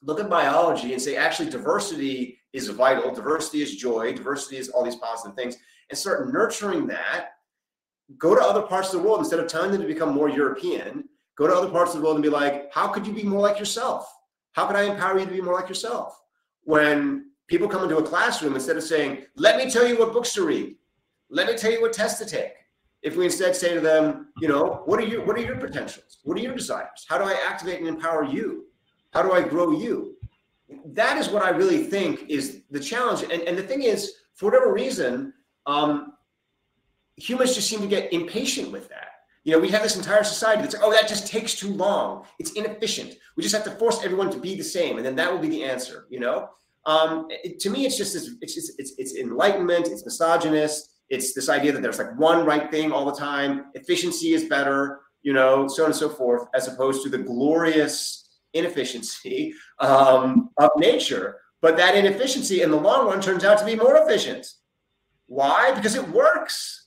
look at biology and say, actually, diversity is vital, diversity is joy, diversity is all these positive things, and start nurturing that. Go to other parts of the world, instead of telling them to become more European, go to other parts of the world and be like, how could you be more like yourself? How could I empower you to be more like yourself? When people come into a classroom, instead of saying, let me tell you what books to read, let me tell you what tests to take, if we instead say to them, you know, what are, you, what are your potentials? What are your desires? How do I activate and empower you? How do I grow you? That is what I really think is the challenge. And, and the thing is, for whatever reason, um, humans just seem to get impatient with that. You know, we have this entire society that's like, oh, that just takes too long. It's inefficient. We just have to force everyone to be the same, and then that will be the answer, you know? Um, it, to me, it's just, this, it's, just it's, it's enlightenment, it's misogynist, It's this idea that there's like one right thing all the time. Efficiency is better, you know, so on and so forth, as opposed to the glorious inefficiency um, of nature. But that inefficiency in the long run turns out to be more efficient. Why? Because it works.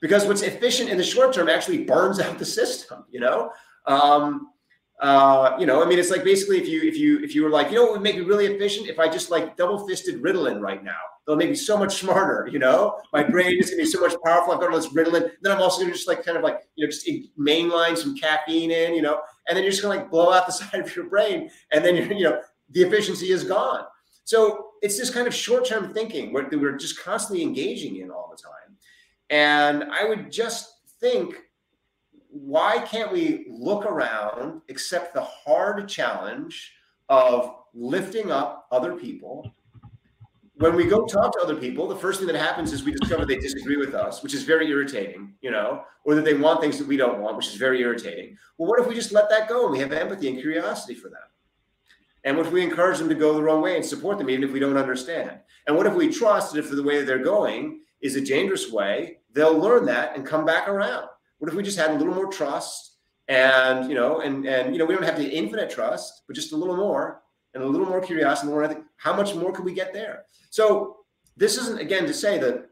Because what's efficient in the short term actually burns out the system, you know? Um, Uh, you know, I mean, it's like basically if you if you if you were like, you know, what would make me really efficient if I just like double-fisted Ritalin right now. It'll make me so much smarter. You know, my brain is gonna be so much powerful. I've got all this Ritalin. Then I'm also gonna just like kind of like you know just mainline some caffeine in. You know, and then you're just gonna like blow out the side of your brain, and then you're, you know the efficiency is gone. So it's this kind of short-term thinking that we're just constantly engaging in all the time. And I would just think, why can't we look around, accept the hard challenge of lifting up other people? When we go talk to other people, the first thing that happens is we discover they disagree with us, which is very irritating, you know, or that they want things that we don't want, which is very irritating. Well, what if we just let that go and we have empathy and curiosity for them? And what if we encourage them to go the wrong way and support them, even if we don't understand? And what if we trust that if the way that they're going is a dangerous way, they'll learn that and come back around? What if we just had a little more trust and, you know, and, and, you know, we don't have the infinite trust, but just a little more and a little more curiosity. And more, I think, how much more could we get there? So this isn't, again, to say that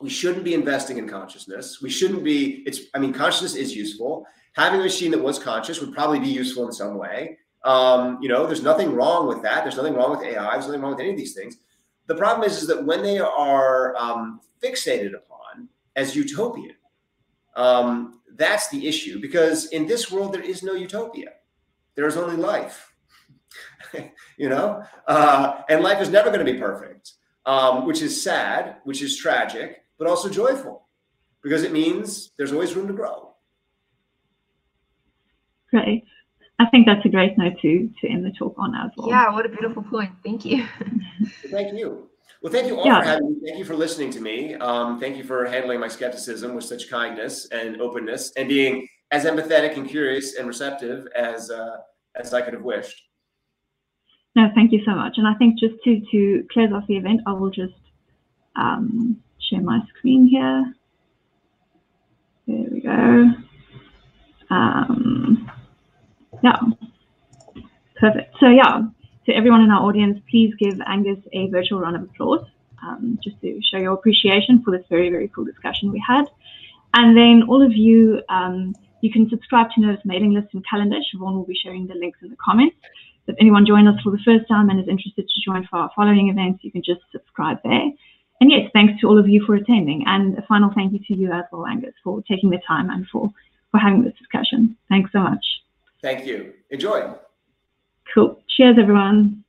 we shouldn't be investing in consciousness. We shouldn't be, it's, I mean, consciousness is useful. Having a machine that was conscious would probably be useful in some way. Um, you know, there's nothing wrong with that. There's nothing wrong with A I. There's nothing wrong with any of these things. The problem is, is that when they are um, fixated upon as utopian, Um, that's the issue, because in this world, there is no utopia. There is only life, you know, uh, and life is never going to be perfect, um, which is sad, which is tragic, but also joyful, because it means there's always room to grow. Great. I think that's a great note to, to end the talk on as well. Yeah, what a beautiful point. Thank you. Thank you. Well, thank you all yeah. for having me. Thank you for listening to me. Um, thank you for handling my skepticism with such kindness and openness, and being as empathetic and curious and receptive as uh, as I could have wished. No, thank you so much. And I think just to to close off the event, I will just um, share my screen here. There we go. Um, yeah, perfect. So yeah. To everyone in our audience, please give Angus a virtual round of applause, um, just to show your appreciation for this very, very cool discussion we had. And then all of you, um, you can subscribe to Nerve's mailing list and calendar. Siobhan will be sharing the links in the comments. So if anyone joined us for the first time and is interested to join for our following events, you can just subscribe there. And yes, thanks to all of you for attending. And a final thank you to you as well, Angus, for taking the time and for, for having this discussion. Thanks so much. Thank you. Enjoy. Cool. Cheers, everyone.